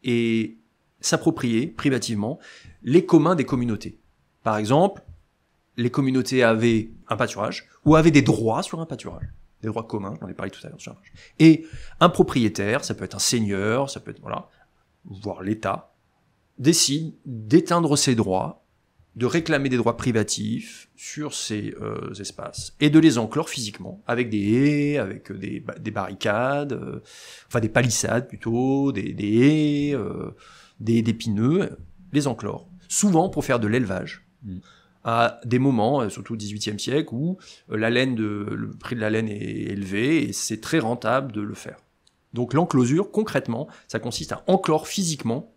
et s'approprier privativement les communs des communautés. Par exemple, les communautés avaient un pâturage ou avaient des droits sur un pâturage, des droits communs, j'en ai parlé tout à l'heure sur un pâturage. Et un propriétaire, ça peut être un seigneur, ça peut être, voilà, voire l'État, décide d'éteindre ses droits, de réclamer des droits privatifs sur ces espaces et de les enclore physiquement avec des haies, avec des barricades, enfin des palissades plutôt, des haies, des pineux, les enclore. Souvent pour faire de l'élevage. À des moments, surtout au XVIIIe siècle, où le prix de la laine est élevé et c'est très rentable de le faire. Donc l'enclosure, concrètement, ça consiste à enclore physiquement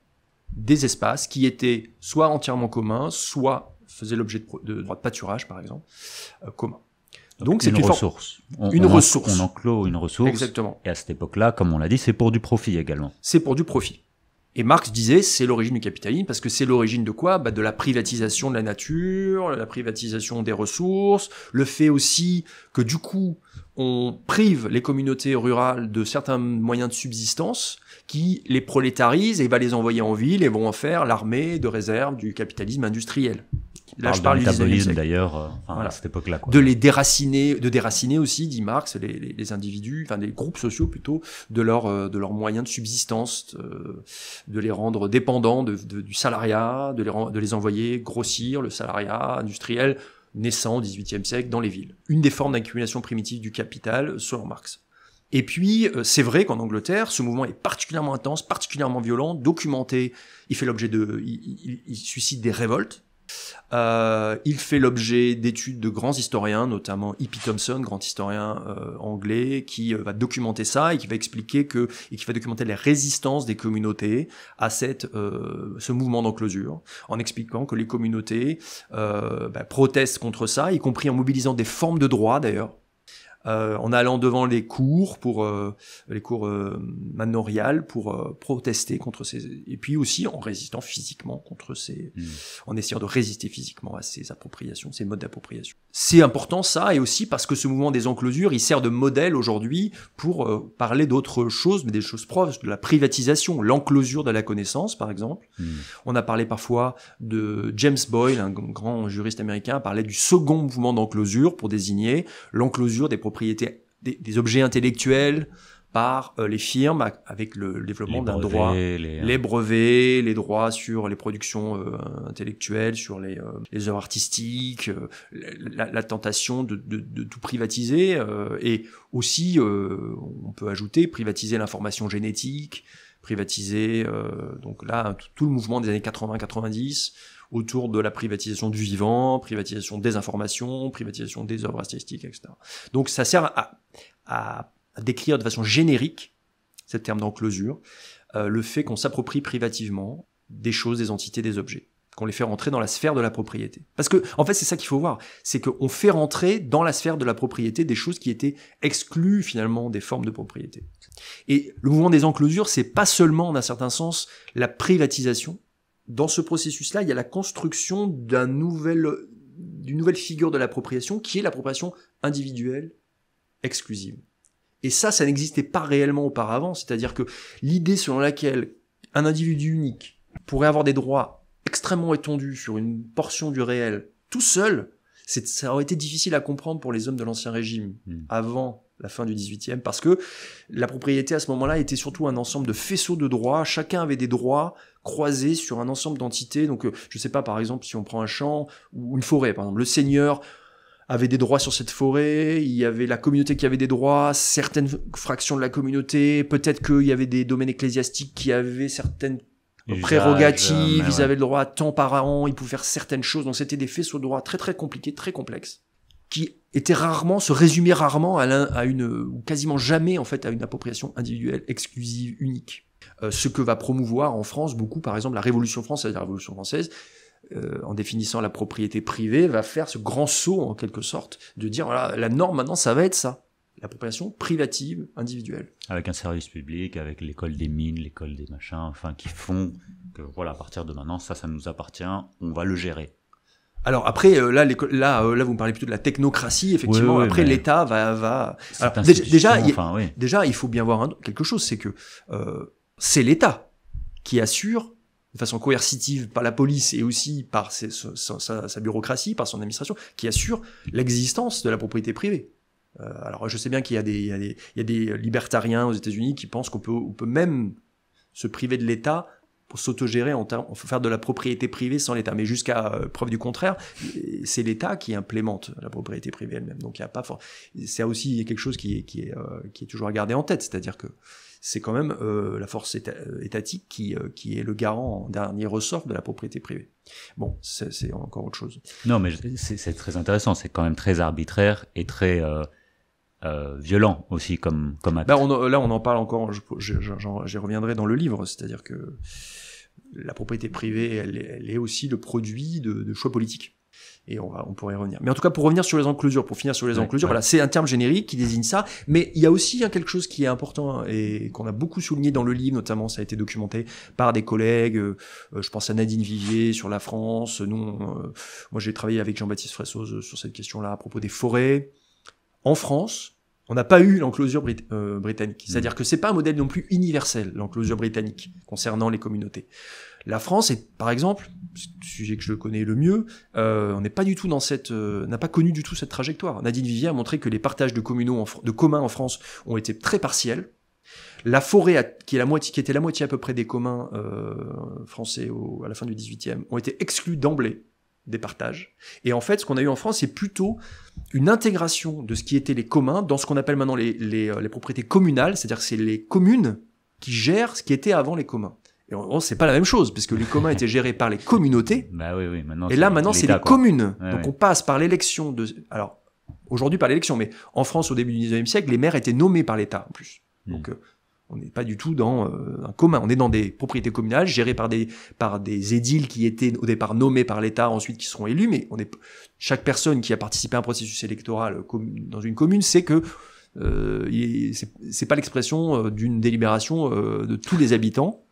des espaces qui étaient soit entièrement communs, soit faisaient l'objet de droits de pâturage, par exemple, communs. Donc c'est une ressource. On enclore une ressource. Exactement. Et à cette époque-là, comme on l'a dit, c'est pour du profit également. C'est pour du profit. Et Marx disait, c'est l'origine du capitalisme, parce que c'est l'origine de quoi ? Bah de la privatisation de la nature, la privatisation des ressources, le fait aussi que du coup, on prive les communautés rurales de certains moyens de subsistance qui les prolétarisent et va les envoyer en ville et vont en faire l'armée de réserve du capitalisme industriel. Là, je parle du métabolisme d'ailleurs, voilà, à cette époque-là. De les déraciner, aussi, dit Marx, les individus, enfin les groupes sociaux plutôt, de leurs moyens de subsistance, de les rendre dépendants du salariat, de les envoyer grossir le salariat industriel naissant au XVIIIe siècle dans les villes. Une des formes d'accumulation primitive du capital, selon Marx. Et puis, c'est vrai qu'en Angleterre, ce mouvement est particulièrement intense, particulièrement violent, documenté. Il suscite des révoltes. Il fait l'objet d'études de grands historiens, notamment E.P. Thompson, grand historien anglais, qui va documenter ça et qui va expliquer que, et qui va documenter les résistances des communautés à cette, ce mouvement d'enclosure, en expliquant que les communautés protestent contre ça, y compris en mobilisant des formes de droit d'ailleurs, en allant devant les cours pour manoriales pour protester contre ces, et puis aussi en résistant physiquement contre ces, en essayant de résister physiquement à ces appropriations, ces modes d'appropriation. C'est important ça, et aussi parce que ce mouvement des enclosures, il sert de modèle aujourd'hui pour parler d'autres choses, mais des choses proches, de la privatisation, l'enclosure de la connaissance par exemple. On a parlé parfois de James Boyle, un grand juriste américain, parlait du second mouvement d'enclosure pour désigner l'enclosure des propriétés, des objets intellectuels par les firmes, avec le développement d'un droit, les brevets, les droits sur les productions intellectuelles, sur les œuvres artistiques, la tentation de tout privatiser, et aussi on peut ajouter privatiser l'information génétique, privatiser donc là tout le mouvement des années 80-90 autour de la privatisation du vivant, privatisation des informations, privatisation des œuvres artistiques, etc. Donc ça sert à décrire de façon générique, ce terme d'enclosure, le fait qu'on s'approprie privativement des choses, des entités, des objets, qu'on les fait rentrer dans la sphère de la propriété. Parce que, en fait, c'est ça qu'il faut voir, c'est qu'on fait rentrer dans la sphère de la propriété des choses qui étaient exclues, finalement, des formes de propriété. Et le mouvement des enclosures, c'est pas seulement, d'un certain sens, la privatisation. Dans ce processus-là, il y a la construction d'une nouvelle figure de l'appropriation qui est l'appropriation individuelle exclusive. Et ça, ça n'existait pas réellement auparavant. C'est-à-dire que l'idée selon laquelle un individu unique pourrait avoir des droits extrêmement étendus sur une portion du réel tout seul, ça aurait été difficile à comprendre pour les hommes de l'Ancien Régime avant la fin du XVIIIe, parce que la propriété à ce moment-là était surtout un ensemble de faisceaux de droits. Chacun avait des droits croisés sur un ensemble d'entités. Donc, je sais pas, par exemple, si on prend un champ ou une forêt, par exemple, le seigneur avait des droits sur cette forêt, il y avait la communauté qui avait des droits, certaines fractions de la communauté, peut-être qu'il y avait des domaines ecclésiastiques qui avaient certaines prérogatives, ils avaient le droit à tant par an, ils pouvaient faire certaines choses, donc c'était des faisceaux de droits très très compliqués, très complexes, qui étaient rarement, se résumaient rarement à une, ou quasiment jamais en fait, à une appropriation individuelle, exclusive, unique. Ce que va promouvoir en France beaucoup, par exemple, la Révolution française, en définissant la propriété privée, va faire ce grand saut, en quelque sorte, de dire, voilà, la norme, maintenant, ça va être ça. L'appropriation privative, individuelle. Avec un service public, avec l'école des mines, l'école des machins, enfin, qui font que, voilà, à partir de maintenant, ça, ça nous appartient, on va le gérer. Alors après, là, vous me parlez plutôt de la technocratie, effectivement. Oui, après, l'État va... Alors, déjà, il faut bien voir quelque chose, c'est que c'est l'État qui assure de façon coercitive par la police et aussi par sa bureaucratie, par son administration, qui assure l'existence de la propriété privée. Alors je sais bien qu'il y a des libertariens aux États-Unis qui pensent qu'on peut même se priver de l'État pour s'autogérer, on peut faire de la propriété privée sans l'État. Mais jusqu'à preuve du contraire, c'est l'État qui implémente la propriété privée elle-même. Donc il n'y a pas... C'est aussi quelque chose qui est toujours à garder en tête, c'est-à-dire que c'est quand même la force étatique qui est le garant en dernier ressort de la propriété privée. Bon, c'est encore autre chose. Non, mais c'est très intéressant. C'est quand même très arbitraire et très violent aussi comme acte. Là, on en parle encore. J'y reviendrai dans le livre. C'est-à-dire que la propriété privée, elle est aussi le produit de choix politiques. Et on pourrait y revenir. Mais en tout cas, pour finir sur les enclosures, voilà, c'est un terme générique qui désigne ça. Mais il y a aussi quelque chose qui est important et qu'on a beaucoup souligné dans le livre, notamment, ça a été documenté par des collègues. Je pense à Nadine Vivier sur la France. Moi, j'ai travaillé avec Jean-Baptiste Fressoz sur cette question-là à propos des forêts. En France, on n'a pas eu l'enclosure britannique. C'est-à-dire que c'est pas un modèle non plus universel, l'enclosure britannique, concernant les communautés. La France est, par exemple, c'est le sujet que je connais le mieux, on n'est pas du tout dans cette, n'a pas connu du tout cette trajectoire. Nadine Vivier a montré que les partages de communs en France ont été très partiels. La forêt, qui était la moitié à peu près des communs français à la fin du XVIIIe, ont été exclus d'emblée des partages. Et en fait, ce qu'on a eu en France, c'est plutôt une intégration de ce qui étaient les communs dans ce qu'on appelle maintenant les propriétés communales, c'est-à-dire que c'est les communes qui gèrent ce qui était avant les communs. Et on c'est pas la même chose, puisque les communs étaient gérés par les communautés. Bah oui, oui, maintenant, et là, maintenant, c'est les communes. Ouais, donc, on passe par l'élection de... Alors, aujourd'hui, par l'élection, mais en France, au début du 19e siècle, les maires étaient nommés par l'État, en plus. Donc, on n'est pas du tout dans un commun. On est dans des propriétés communales gérées par des édiles qui étaient au départ nommés par l'État, ensuite qui seront élus. Mais on est, chaque personne qui a participé à un processus électoral dans une commune sait que c'est pas l'expression d'une délibération de tous les habitants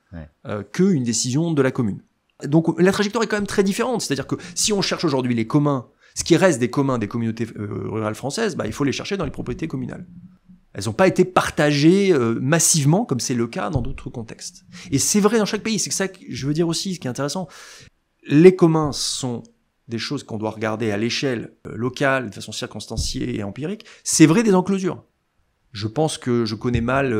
qu'une décision de la commune. Donc la trajectoire est quand même très différente. C'est-à-dire que si on cherche aujourd'hui les communs, ce qui reste des communs des communautés rurales françaises, bah, il faut les chercher dans les propriétés communales. Elles n'ont pas été partagées massivement, comme c'est le cas dans d'autres contextes. Et c'est vrai dans chaque pays, c'est ça que je veux dire aussi, ce qui est intéressant. Les communs sont des choses qu'on doit regarder à l'échelle locale, de façon circonstanciée et empirique. C'est vrai des enclosures. Je pense que je connais mal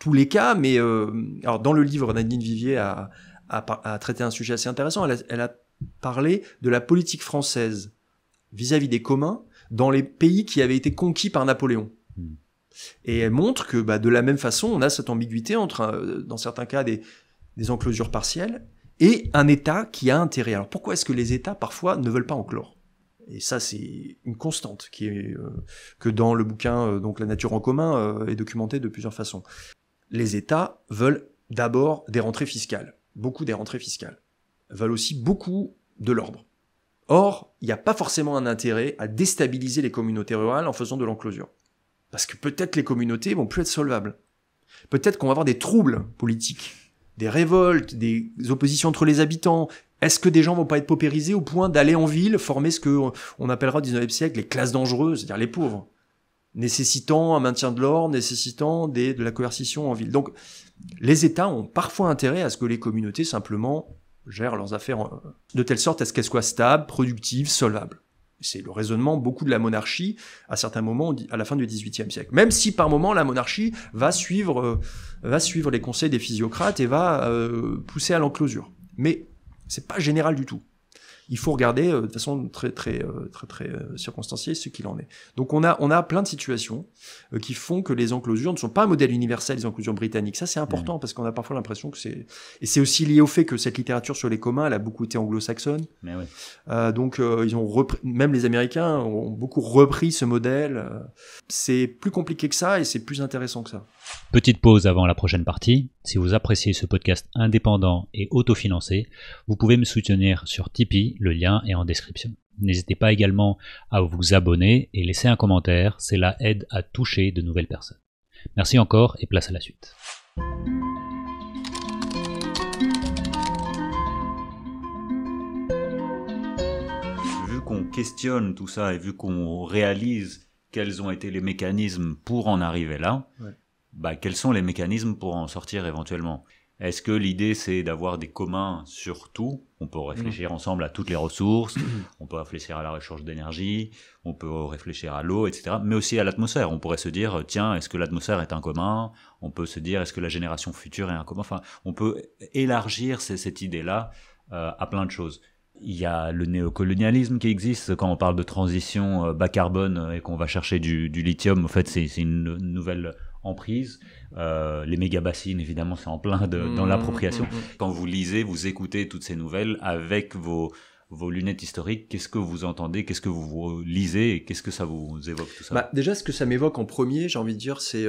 tous les cas, mais alors dans le livre, Nadine Vivier a traité un sujet assez intéressant. Elle a parlé de la politique française vis-à-vis des communs dans les pays qui avaient été conquis par Napoléon. Et elle montre que bah, de la même façon, on a cette ambiguïté entre, dans certains cas, des enclosures partielles et un État qui a intérêt. Alors pourquoi est-ce que les États, parfois, ne veulent pas enclore? Et ça, c'est une constante qui est, que dans le bouquin donc La nature en commun est documentée de plusieurs façons. Les États veulent d'abord des rentrées fiscales, beaucoup des rentrées fiscales. Ils veulent aussi beaucoup de l'ordre. Or, il n'y a pas forcément un intérêt à déstabiliser les communautés rurales en faisant de l'enclosure. Parce que peut-être les communautés vont plus être solvables. Peut-être qu'on va avoir des troubles politiques, des révoltes, des oppositions entre les habitants. Est-ce que des gens vont pas être paupérisés au point d'aller en ville, former ce qu'on appellera au 19e siècle les classes dangereuses, c'est-à-dire les pauvres, nécessitant un maintien de l'ordre, nécessitant de la coercition en ville. Donc les États ont parfois intérêt à ce que les communautés simplement gèrent leurs affaires de telle sorte à ce qu'elles soient stables, productives, solvables. C'est le raisonnement beaucoup de la monarchie à certains moments à la fin du XVIIIe siècle. Même si par moment la monarchie va suivre les conseils des physiocrates et va pousser à l'enclosure. Mais c'est pas général du tout. Il faut regarder de façon très circonstanciée ce qu'il en est. Donc on a plein de situations qui font que les enclosures ne sont pas un modèle universel, les enclosures britanniques. Ça c'est important parce qu'on a parfois l'impression que c'est... Et c'est aussi lié au fait que cette littérature sur les communs, elle a beaucoup été anglo-saxonne. Mais oui. Donc ils ont repris... Même les Américains ont beaucoup repris ce modèle. C'est plus compliqué que ça et c'est plus intéressant que ça. Petite pause avant la prochaine partie. Si vous appréciez ce podcast indépendant et autofinancé, vous pouvez me soutenir sur Tipeee. Le lien est en description. N'hésitez pas également à vous abonner et laisser un commentaire, cela aide à toucher de nouvelles personnes. Merci encore et place à la suite. Vu qu'on questionne tout ça et vu qu'on réalise quels ont été les mécanismes pour en arriver là, bah, quels sont les mécanismes pour en sortir éventuellement ? Est-ce que l'idée, c'est d'avoir des communs sur tout? On peut réfléchir ensemble à toutes les ressources, on peut réfléchir à la recherche d'énergie, on peut réfléchir à l'eau, etc. Mais aussi à l'atmosphère. On pourrait se dire, tiens, est-ce que l'atmosphère est un commun? On peut se dire, est-ce que la génération future est un commun? Enfin, on peut élargir cette idée-là à plein de choses. Il y a le néocolonialisme qui existe quand on parle de transition bas carbone et qu'on va chercher du lithium. En fait, c'est une nouvelle... emprise, les méga-bassines évidemment c'est en plein dans l'appropriation. Quand vous lisez, vous écoutez toutes ces nouvelles avec vos lunettes historiques, qu'est-ce que vous entendez, qu'est-ce que vous lisez et qu'est-ce que ça vous évoque tout ça? Bah, déjà ce que ça m'évoque en premier, j'ai envie de dire, c'est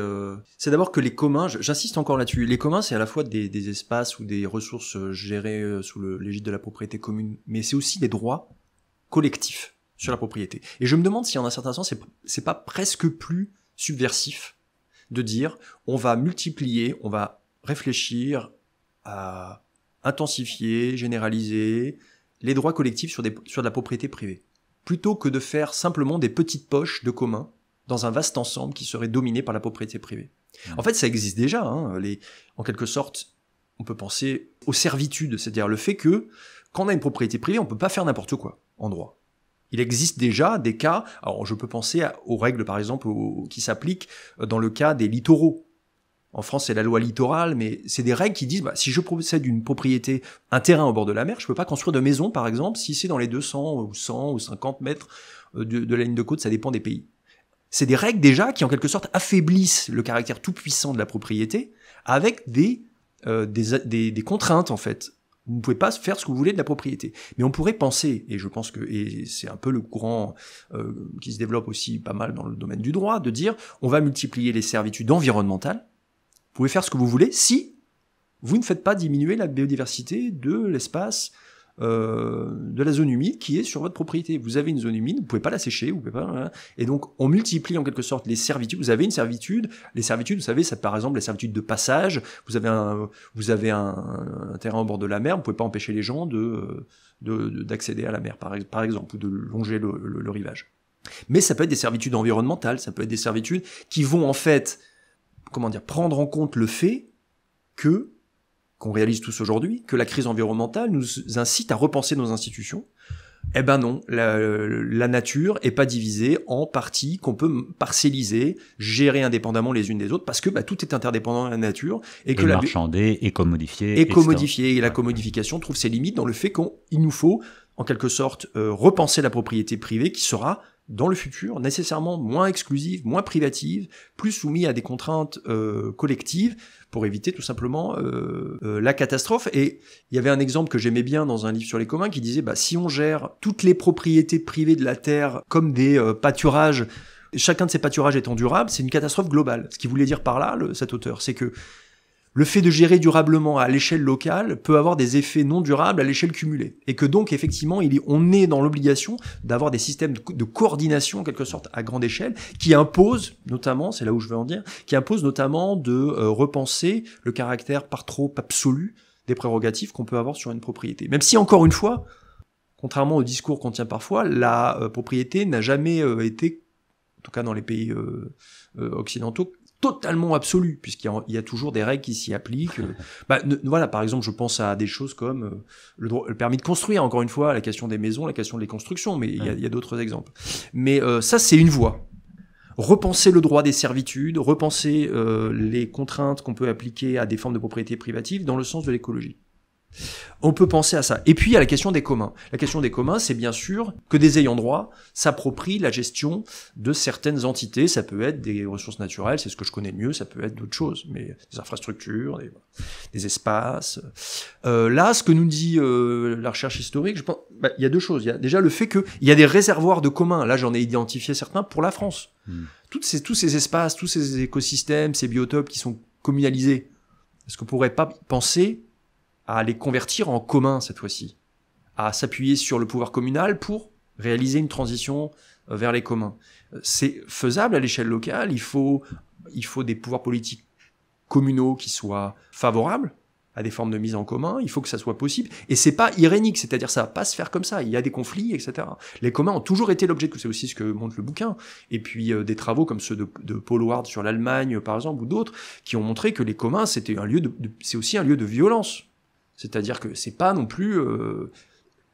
d'abord que les communs, j'insiste encore là-dessus, les communs c'est à la fois des espaces ou des ressources gérées sous l'égide de la propriété commune, mais c'est aussi des droits collectifs sur la propriété. Et je me demande si en un certain sens c'est pas presque plus subversif de dire, on va multiplier, on va réfléchir à intensifier, généraliser les droits collectifs sur de la propriété privée, plutôt que de faire simplement des petites poches de communs dans un vaste ensemble qui serait dominé par la propriété privée. En fait, ça existe déjà, hein, en quelque sorte, on peut penser aux servitudes, c'est-à-dire le fait que, quand on a une propriété privée, on peut pas faire n'importe quoi en droit. Il existe déjà des cas, alors je peux penser aux règles par exemple qui s'appliquent dans le cas des littoraux. En France c'est la loi littorale, mais c'est des règles qui disent bah, si je possède une propriété, un terrain au bord de la mer, je peux pas construire de maison par exemple si c'est dans les 200 ou 100 ou 50 mètres de la ligne de côte, ça dépend des pays. C'est des règles déjà qui en quelque sorte affaiblissent le caractère tout puissant de la propriété avec des des contraintes, en fait. Vous ne pouvez pas faire ce que vous voulez de la propriété. Mais on pourrait penser, et je pense que c'est un peu le courant qui se développe aussi pas mal dans le domaine du droit, de dire on va multiplier les servitudes environnementales, vous pouvez faire ce que vous voulez si vous ne faites pas diminuer la biodiversité de l'espace, de la zone humide qui est sur votre propriété. Vous avez une zone humide, vous ne pouvez pas la sécher, vous pouvez pas, voilà. Et donc on multiplie en quelque sorte les servitudes. Vous avez une servitude, les servitudes, vous savez, ça, par exemple la servitude de passage, vous avez un terrain au bord de la mer, vous ne pouvez pas empêcher les gens d'accéder à la mer, par exemple, ou de longer le rivage. Mais ça peut être des servitudes environnementales, ça peut être des servitudes qui vont en fait, comment dire, prendre en compte le fait que qu'on réalise tous aujourd'hui, que la crise environnementale nous incite à repenser nos institutions. Eh ben non, la nature est pas divisée en parties qu'on peut parcelliser, gérer indépendamment les unes des autres, parce que bah, tout est interdépendant de la nature. Et que marchander, éco-modifier. Éco-modifier, et la co-modification trouve ses limites dans le fait qu'il nous faut, en quelque sorte, repenser la propriété privée qui sera, dans le futur, nécessairement moins exclusive, moins privative, plus soumise à des contraintes collectives pour éviter tout simplement la catastrophe. Et il y avait un exemple que j'aimais bien dans un livre sur les communs qui disait bah, si on gère toutes les propriétés privées de la terre comme des pâturages, chacun de ces pâturages étant durable, c'est une catastrophe globale. Ce qu'il voulait dire par là, cet auteur, c'est que le fait de gérer durablement à l'échelle locale peut avoir des effets non durables à l'échelle cumulée. Et que donc, effectivement, on est dans l'obligation d'avoir des systèmes de coordination, en quelque sorte, à grande échelle, qui imposent, notamment, c'est là où je veux en dire, qui imposent notamment de repenser le caractère par trop absolu des prérogatives qu'on peut avoir sur une propriété. Même si, encore une fois, contrairement au discours qu'on tient parfois, la propriété n'a jamais été, en tout cas dans les pays occidentaux, totalement absolu, puisqu'il y a toujours des règles qui s'y appliquent. Voilà, par exemple, je pense à des choses comme le permis de construire, encore une fois, la question des maisons, la question des constructions, mais il y a d'autres exemples. Mais ça, c'est une voie. Repenser le droit des servitudes, repenser les contraintes qu'on peut appliquer à des formes de propriété privative dans le sens de l'écologie. On peut penser à ça. Et puis, il y a la question des communs. La question des communs, c'est bien sûr que des ayants droit s'approprient la gestion de certaines entités. Ça peut être des ressources naturelles, c'est ce que je connais le mieux, ça peut être d'autres choses, mais des infrastructures, des espaces. Là, ce que nous dit la recherche historique, je pense, bah, il y a deux choses. Il y a déjà le fait qu'il y a des réservoirs de communs. Là, j'en ai identifié certains pour la France. Tous ces espaces, tous ces écosystèmes, ces biotopes qui sont communalisés. Est-ce qu'on ne pourrait pas penser à les convertir en commun cette fois-ci, à s'appuyer sur le pouvoir communal pour réaliser une transition vers les communs? C'est faisable à l'échelle locale, il faut des pouvoirs politiques communaux qui soient favorables à des formes de mise en commun, il faut que ça soit possible, et c'est pas irénique, c'est-à-dire ça va pas se faire comme ça, il y a des conflits, etc. Les communs ont toujours été l'objet, c'est aussi ce que montre le bouquin, et puis des travaux comme ceux de Paul Howard sur l'Allemagne, par exemple, ou d'autres, qui ont montré que les communs, c'est aussi un lieu de violence. C'est-à-dire que c'est pas non plus...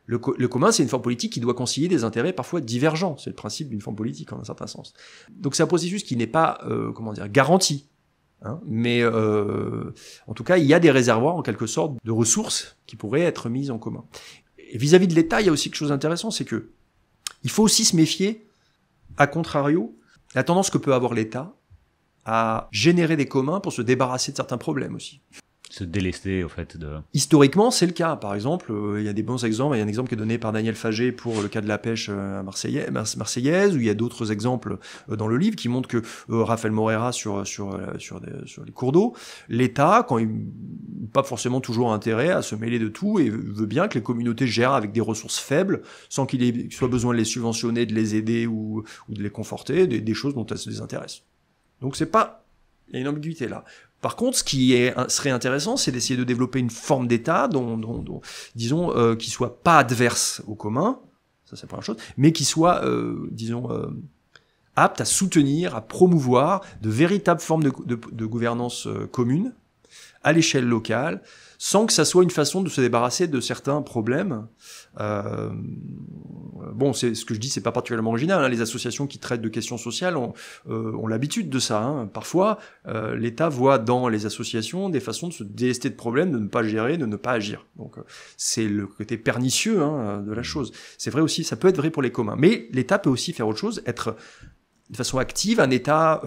Le commun, c'est une forme politique qui doit concilier des intérêts parfois divergents. C'est le principe d'une forme politique, en un certain sens. Donc c'est un processus qui n'est pas, comment dire, garanti. Hein, mais en tout cas, il y a des réservoirs, en quelque sorte, de ressources qui pourraient être mises en commun. Et vis-à-vis de l'État, il y a aussi quelque chose d'intéressant, c'est que il faut aussi se méfier, à contrario, la tendance que peut avoir l'État à générer des communs pour se débarrasser de certains problèmes aussi. Se délester, au fait, de... Historiquement, c'est le cas. Par exemple, il y a des bons exemples. Il y a un exemple qui est donné par Daniel Fager pour le cas de la pêche marseillaise, où il y a d'autres exemples dans le livre qui montrent que Raphaël Morera sur les cours d'eau, l'État, quand il n'a pas forcément toujours intérêt à se mêler de tout et veut bien que les communautés gèrent avec des ressources faibles, sans qu'il soit besoin de les subventionner, de les aider ou de les conforter, des choses dont elles se désintéressent. Donc c'est pas... Il y a une ambiguïté là. Par contre, ce qui serait intéressant, c'est d'essayer de développer une forme d'État dont disons, qui soit pas adverse au commun, ça c'est la première chose, mais qui soit, disons, apte à soutenir, à promouvoir de véritables formes de gouvernance commune à l'échelle locale, sans que ça soit une façon de se débarrasser de certains problèmes. Bon, c'est ce que je dis, c'est pas particulièrement original. Hein. Les associations qui traitent de questions sociales ont l'habitude de ça. Hein. Parfois, l'État voit dans les associations des façons de se délester de problèmes, de ne pas gérer, de ne pas agir. Donc, c'est le côté pernicieux hein, de la chose. C'est vrai aussi, ça peut être vrai pour les communs. Mais l'État peut aussi faire autre chose, être de façon active, un État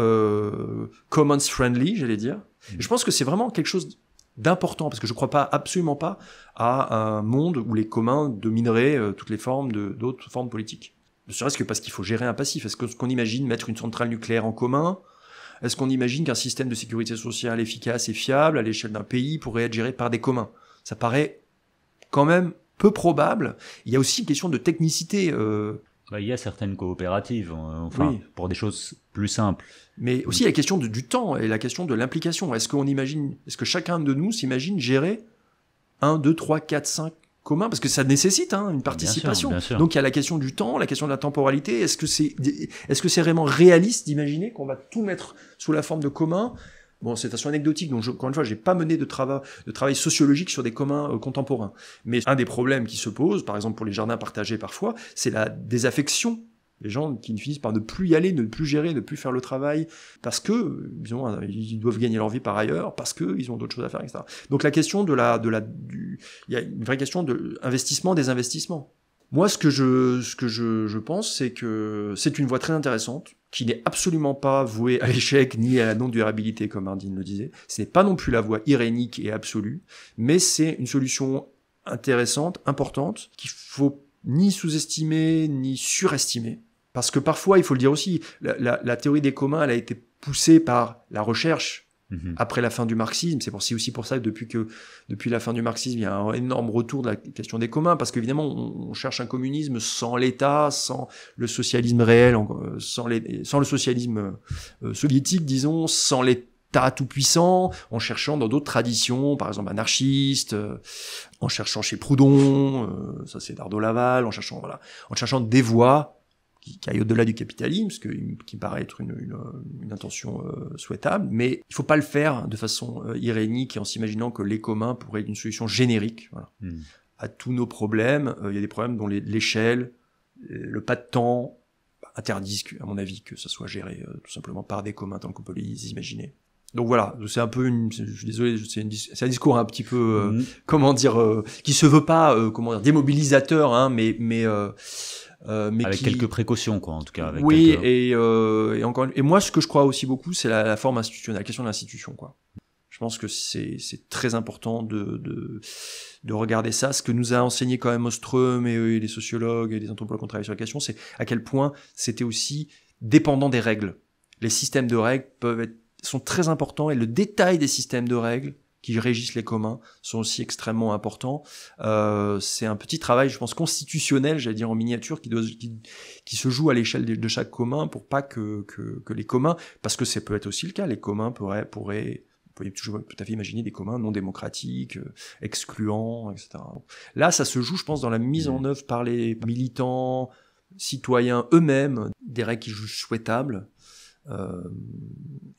commons friendly, j'allais dire. Et je pense que c'est vraiment quelque chose d'important, parce que je ne crois pas, absolument pas, à un monde où les communs domineraient toutes les formes d'autres formes politiques. Ne serait-ce que parce qu'il faut gérer un passif. Est-ce qu'on imagine mettre une centrale nucléaire en commun? Est-ce qu'on imagine qu'un système de sécurité sociale efficace et fiable à l'échelle d'un pays pourrait être géré par des communs? Ça paraît quand même peu probable. Il y a aussi une question de technicité. Bah, il y a certaines coopératives, enfin, oui, pour des choses plus simples. Mais aussi la question du temps et la question de l'implication. Est-ce qu'on imagine, est-ce que chacun de nous s'imagine gérer 1, 2, 3, 4, 5 communs? Parce que ça nécessite une participation. Bien sûr, bien sûr. Donc il y a la question du temps, la question de la temporalité. Est-ce que c'est vraiment réaliste d'imaginer qu'on va tout mettre sous la forme de communs? Bon, c'est assez anecdotique, donc encore une fois, j'ai pas mené de travail sociologique sur des communs contemporains. Mais un des problèmes qui se pose, par exemple pour les jardins partagés parfois, c'est la désaffection. Les gens qui finissent par ne plus y aller, ne plus gérer, ne plus faire le travail, parce que ils doivent gagner leur vie par ailleurs, parce que ils ont d'autres choses à faire, etc. Donc la question il y a une vraie question de investissement des investissements. Moi, ce que je pense, c'est que c'est une voie très intéressante, qui n'est absolument pas vouée à l'échec ni à la non-durabilité, comme Hardin le disait. Ce n'est pas non plus la voie irénique et absolue, mais c'est une solution intéressante, importante, qu'il faut ni sous-estimer, ni surestimer. Parce que parfois, il faut le dire aussi, la théorie des communs, elle a été poussée par la recherche après la fin du marxisme. C'est aussi pour ça que depuis la fin du marxisme, il y a un énorme retour de la question des communs, parce qu'évidemment, on cherche un communisme sans l'État, sans le socialisme réel, sans le socialisme soviétique, disons, sans l'État tout-puissant, en cherchant dans d'autres traditions, par exemple anarchistes, en cherchant chez Proudhon, ça c'est Dardot Laval, en cherchant des voies qui aille au-delà du capitalisme, ce qui paraît être une intention souhaitable, mais il ne faut pas le faire de façon irénique et en s'imaginant que les communs pourraient être une solution générique à tous nos problèmes. Il y a des problèmes dont l'échelle, le pas de temps, interdisent, à mon avis, que ça soit géré tout simplement par des communs tant qu'on peut les imaginer. Donc voilà, c'est un peu je suis désolé, c'est un discours un petit peu, comment dire, qui se veut pas, comment dire, démobilisateur, mais avec quelques précautions, quoi, en tout cas. Avec et encore. Et moi, ce que je crois aussi beaucoup, c'est la forme institutionnelle, la question de l'institution, quoi. Je pense que c'est très important de regarder ça. Ce que nous a enseigné quand même Ostrom et les sociologues et les anthropologues qui ont travaillé sur la question, c'est à quel point c'était aussi dépendant des règles. Les systèmes de règles sont très importants, et le détail des systèmes de règles qui régissent les communs sont aussi extrêmement importants. C'est un petit travail, je pense, constitutionnel, j'allais dire en miniature, qui se joue à l'échelle de chaque commun, pour pas que les communs, parce que ça peut être aussi le cas, les communs pourraient toujours tout à fait imaginer des communs non démocratiques, excluants, etc. Là, ça se joue, je pense, dans la mise en œuvre par les militants, citoyens eux-mêmes, des règles qu'ils jugent souhaitables.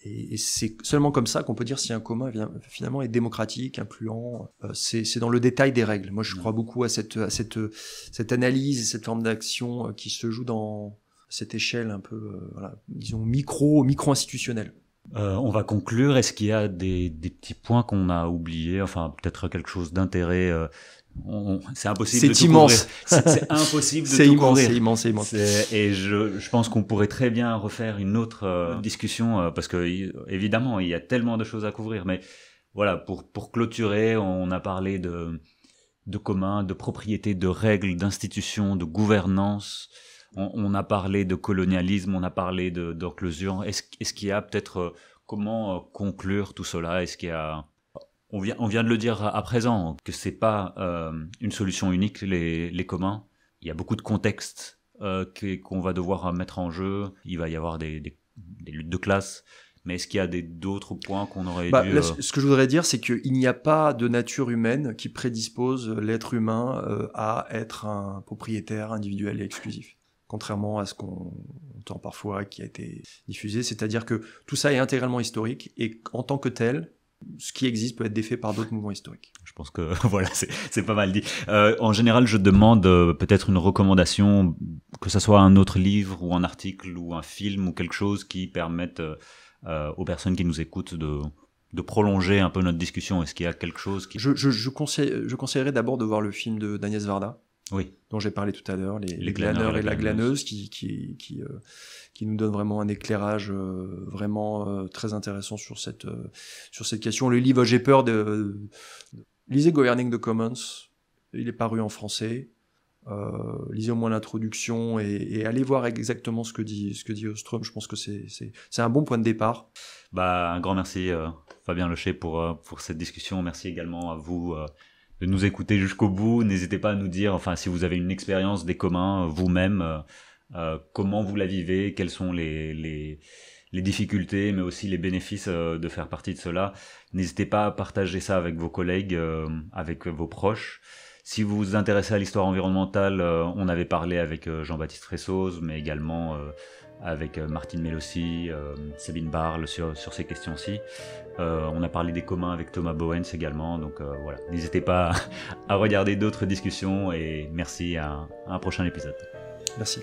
Et c'est seulement comme ça qu'on peut dire si un commun finalement est démocratique, incluant. C'est dans le détail des règles. Moi, je crois beaucoup à cette analyse, cette forme d'action qui se joue dans cette échelle un peu, voilà, disons micro-institutionnelle. On va conclure. Est-ce qu'il y a des petits points qu'on a oubliés? Enfin, peut-être quelque chose d'intérêt. C'est impossible de tout couvrir. C'est impossible de tout couvrir. C'est immense, c'est immense. Et je pense qu'on pourrait très bien refaire une autre discussion, parce que évidemment, il y a tellement de choses à couvrir. Mais voilà, pour clôturer, on a parlé de communs, de propriété, de règles, d'institutions, de gouvernance. On a parlé de colonialisme, on a parlé d'enclosure. Est-ce qu'il y a peut-être... Comment conclure tout cela? Est-ce qu'il y a... On vient de le dire à présent, que c'est pas une solution unique, les communs. Il y a beaucoup de contextes qu'on va devoir mettre en jeu. Il va y avoir des luttes de classe. Mais est-ce qu'il y a d'autres points qu'on aurait dû... Là, ce que je voudrais dire, c'est qu'il n'y a pas de nature humaine qui prédispose l'être humain à être un propriétaire individuel et exclusif, contrairement à ce qu'on entend parfois, qui a été diffusé. C'est-à-dire que tout ça est intégralement historique, et en tant que tel, ce qui existe peut être défait par d'autres mouvements historiques. Je pense que voilà, c'est pas mal dit. En général, je demande peut-être une recommandation, que ce soit un autre livre ou un article ou un film ou quelque chose qui permette aux personnes qui nous écoutent de prolonger un peu notre discussion. Est-ce qu'il y a quelque chose qui... Je conseillerais d'abord de voir le film d'Agnès Varda, oui, dont j'ai parlé tout à l'heure, les glaneurs et la glaneuse, qui nous donnent vraiment un éclairage vraiment très intéressant sur cette question. Le livre, j'ai peur de... Lisez Governing the Commons, il est paru en français. Lisez au moins l'introduction et allez voir exactement ce que dit Ostrom. Je pense que c'est un bon point de départ. Bah, un grand merci Fabien Locher pour cette discussion. Merci également à vous de nous écouter jusqu'au bout. N'hésitez pas à nous dire, enfin, si vous avez une expérience des communs vous-même, comment vous la vivez, quelles sont les difficultés, mais aussi les bénéfices de faire partie de cela. N'hésitez pas à partager ça avec vos collègues, avec vos proches. Si vous vous intéressez à l'histoire environnementale, on avait parlé avec Jean-Baptiste Fressoz, mais également avec Martine Melossi, Sabine Barle sur ces questions-ci. On a parlé des communs avec Thomas Bowens également, donc voilà. N'hésitez pas à regarder d'autres discussions et merci à un prochain épisode. Merci.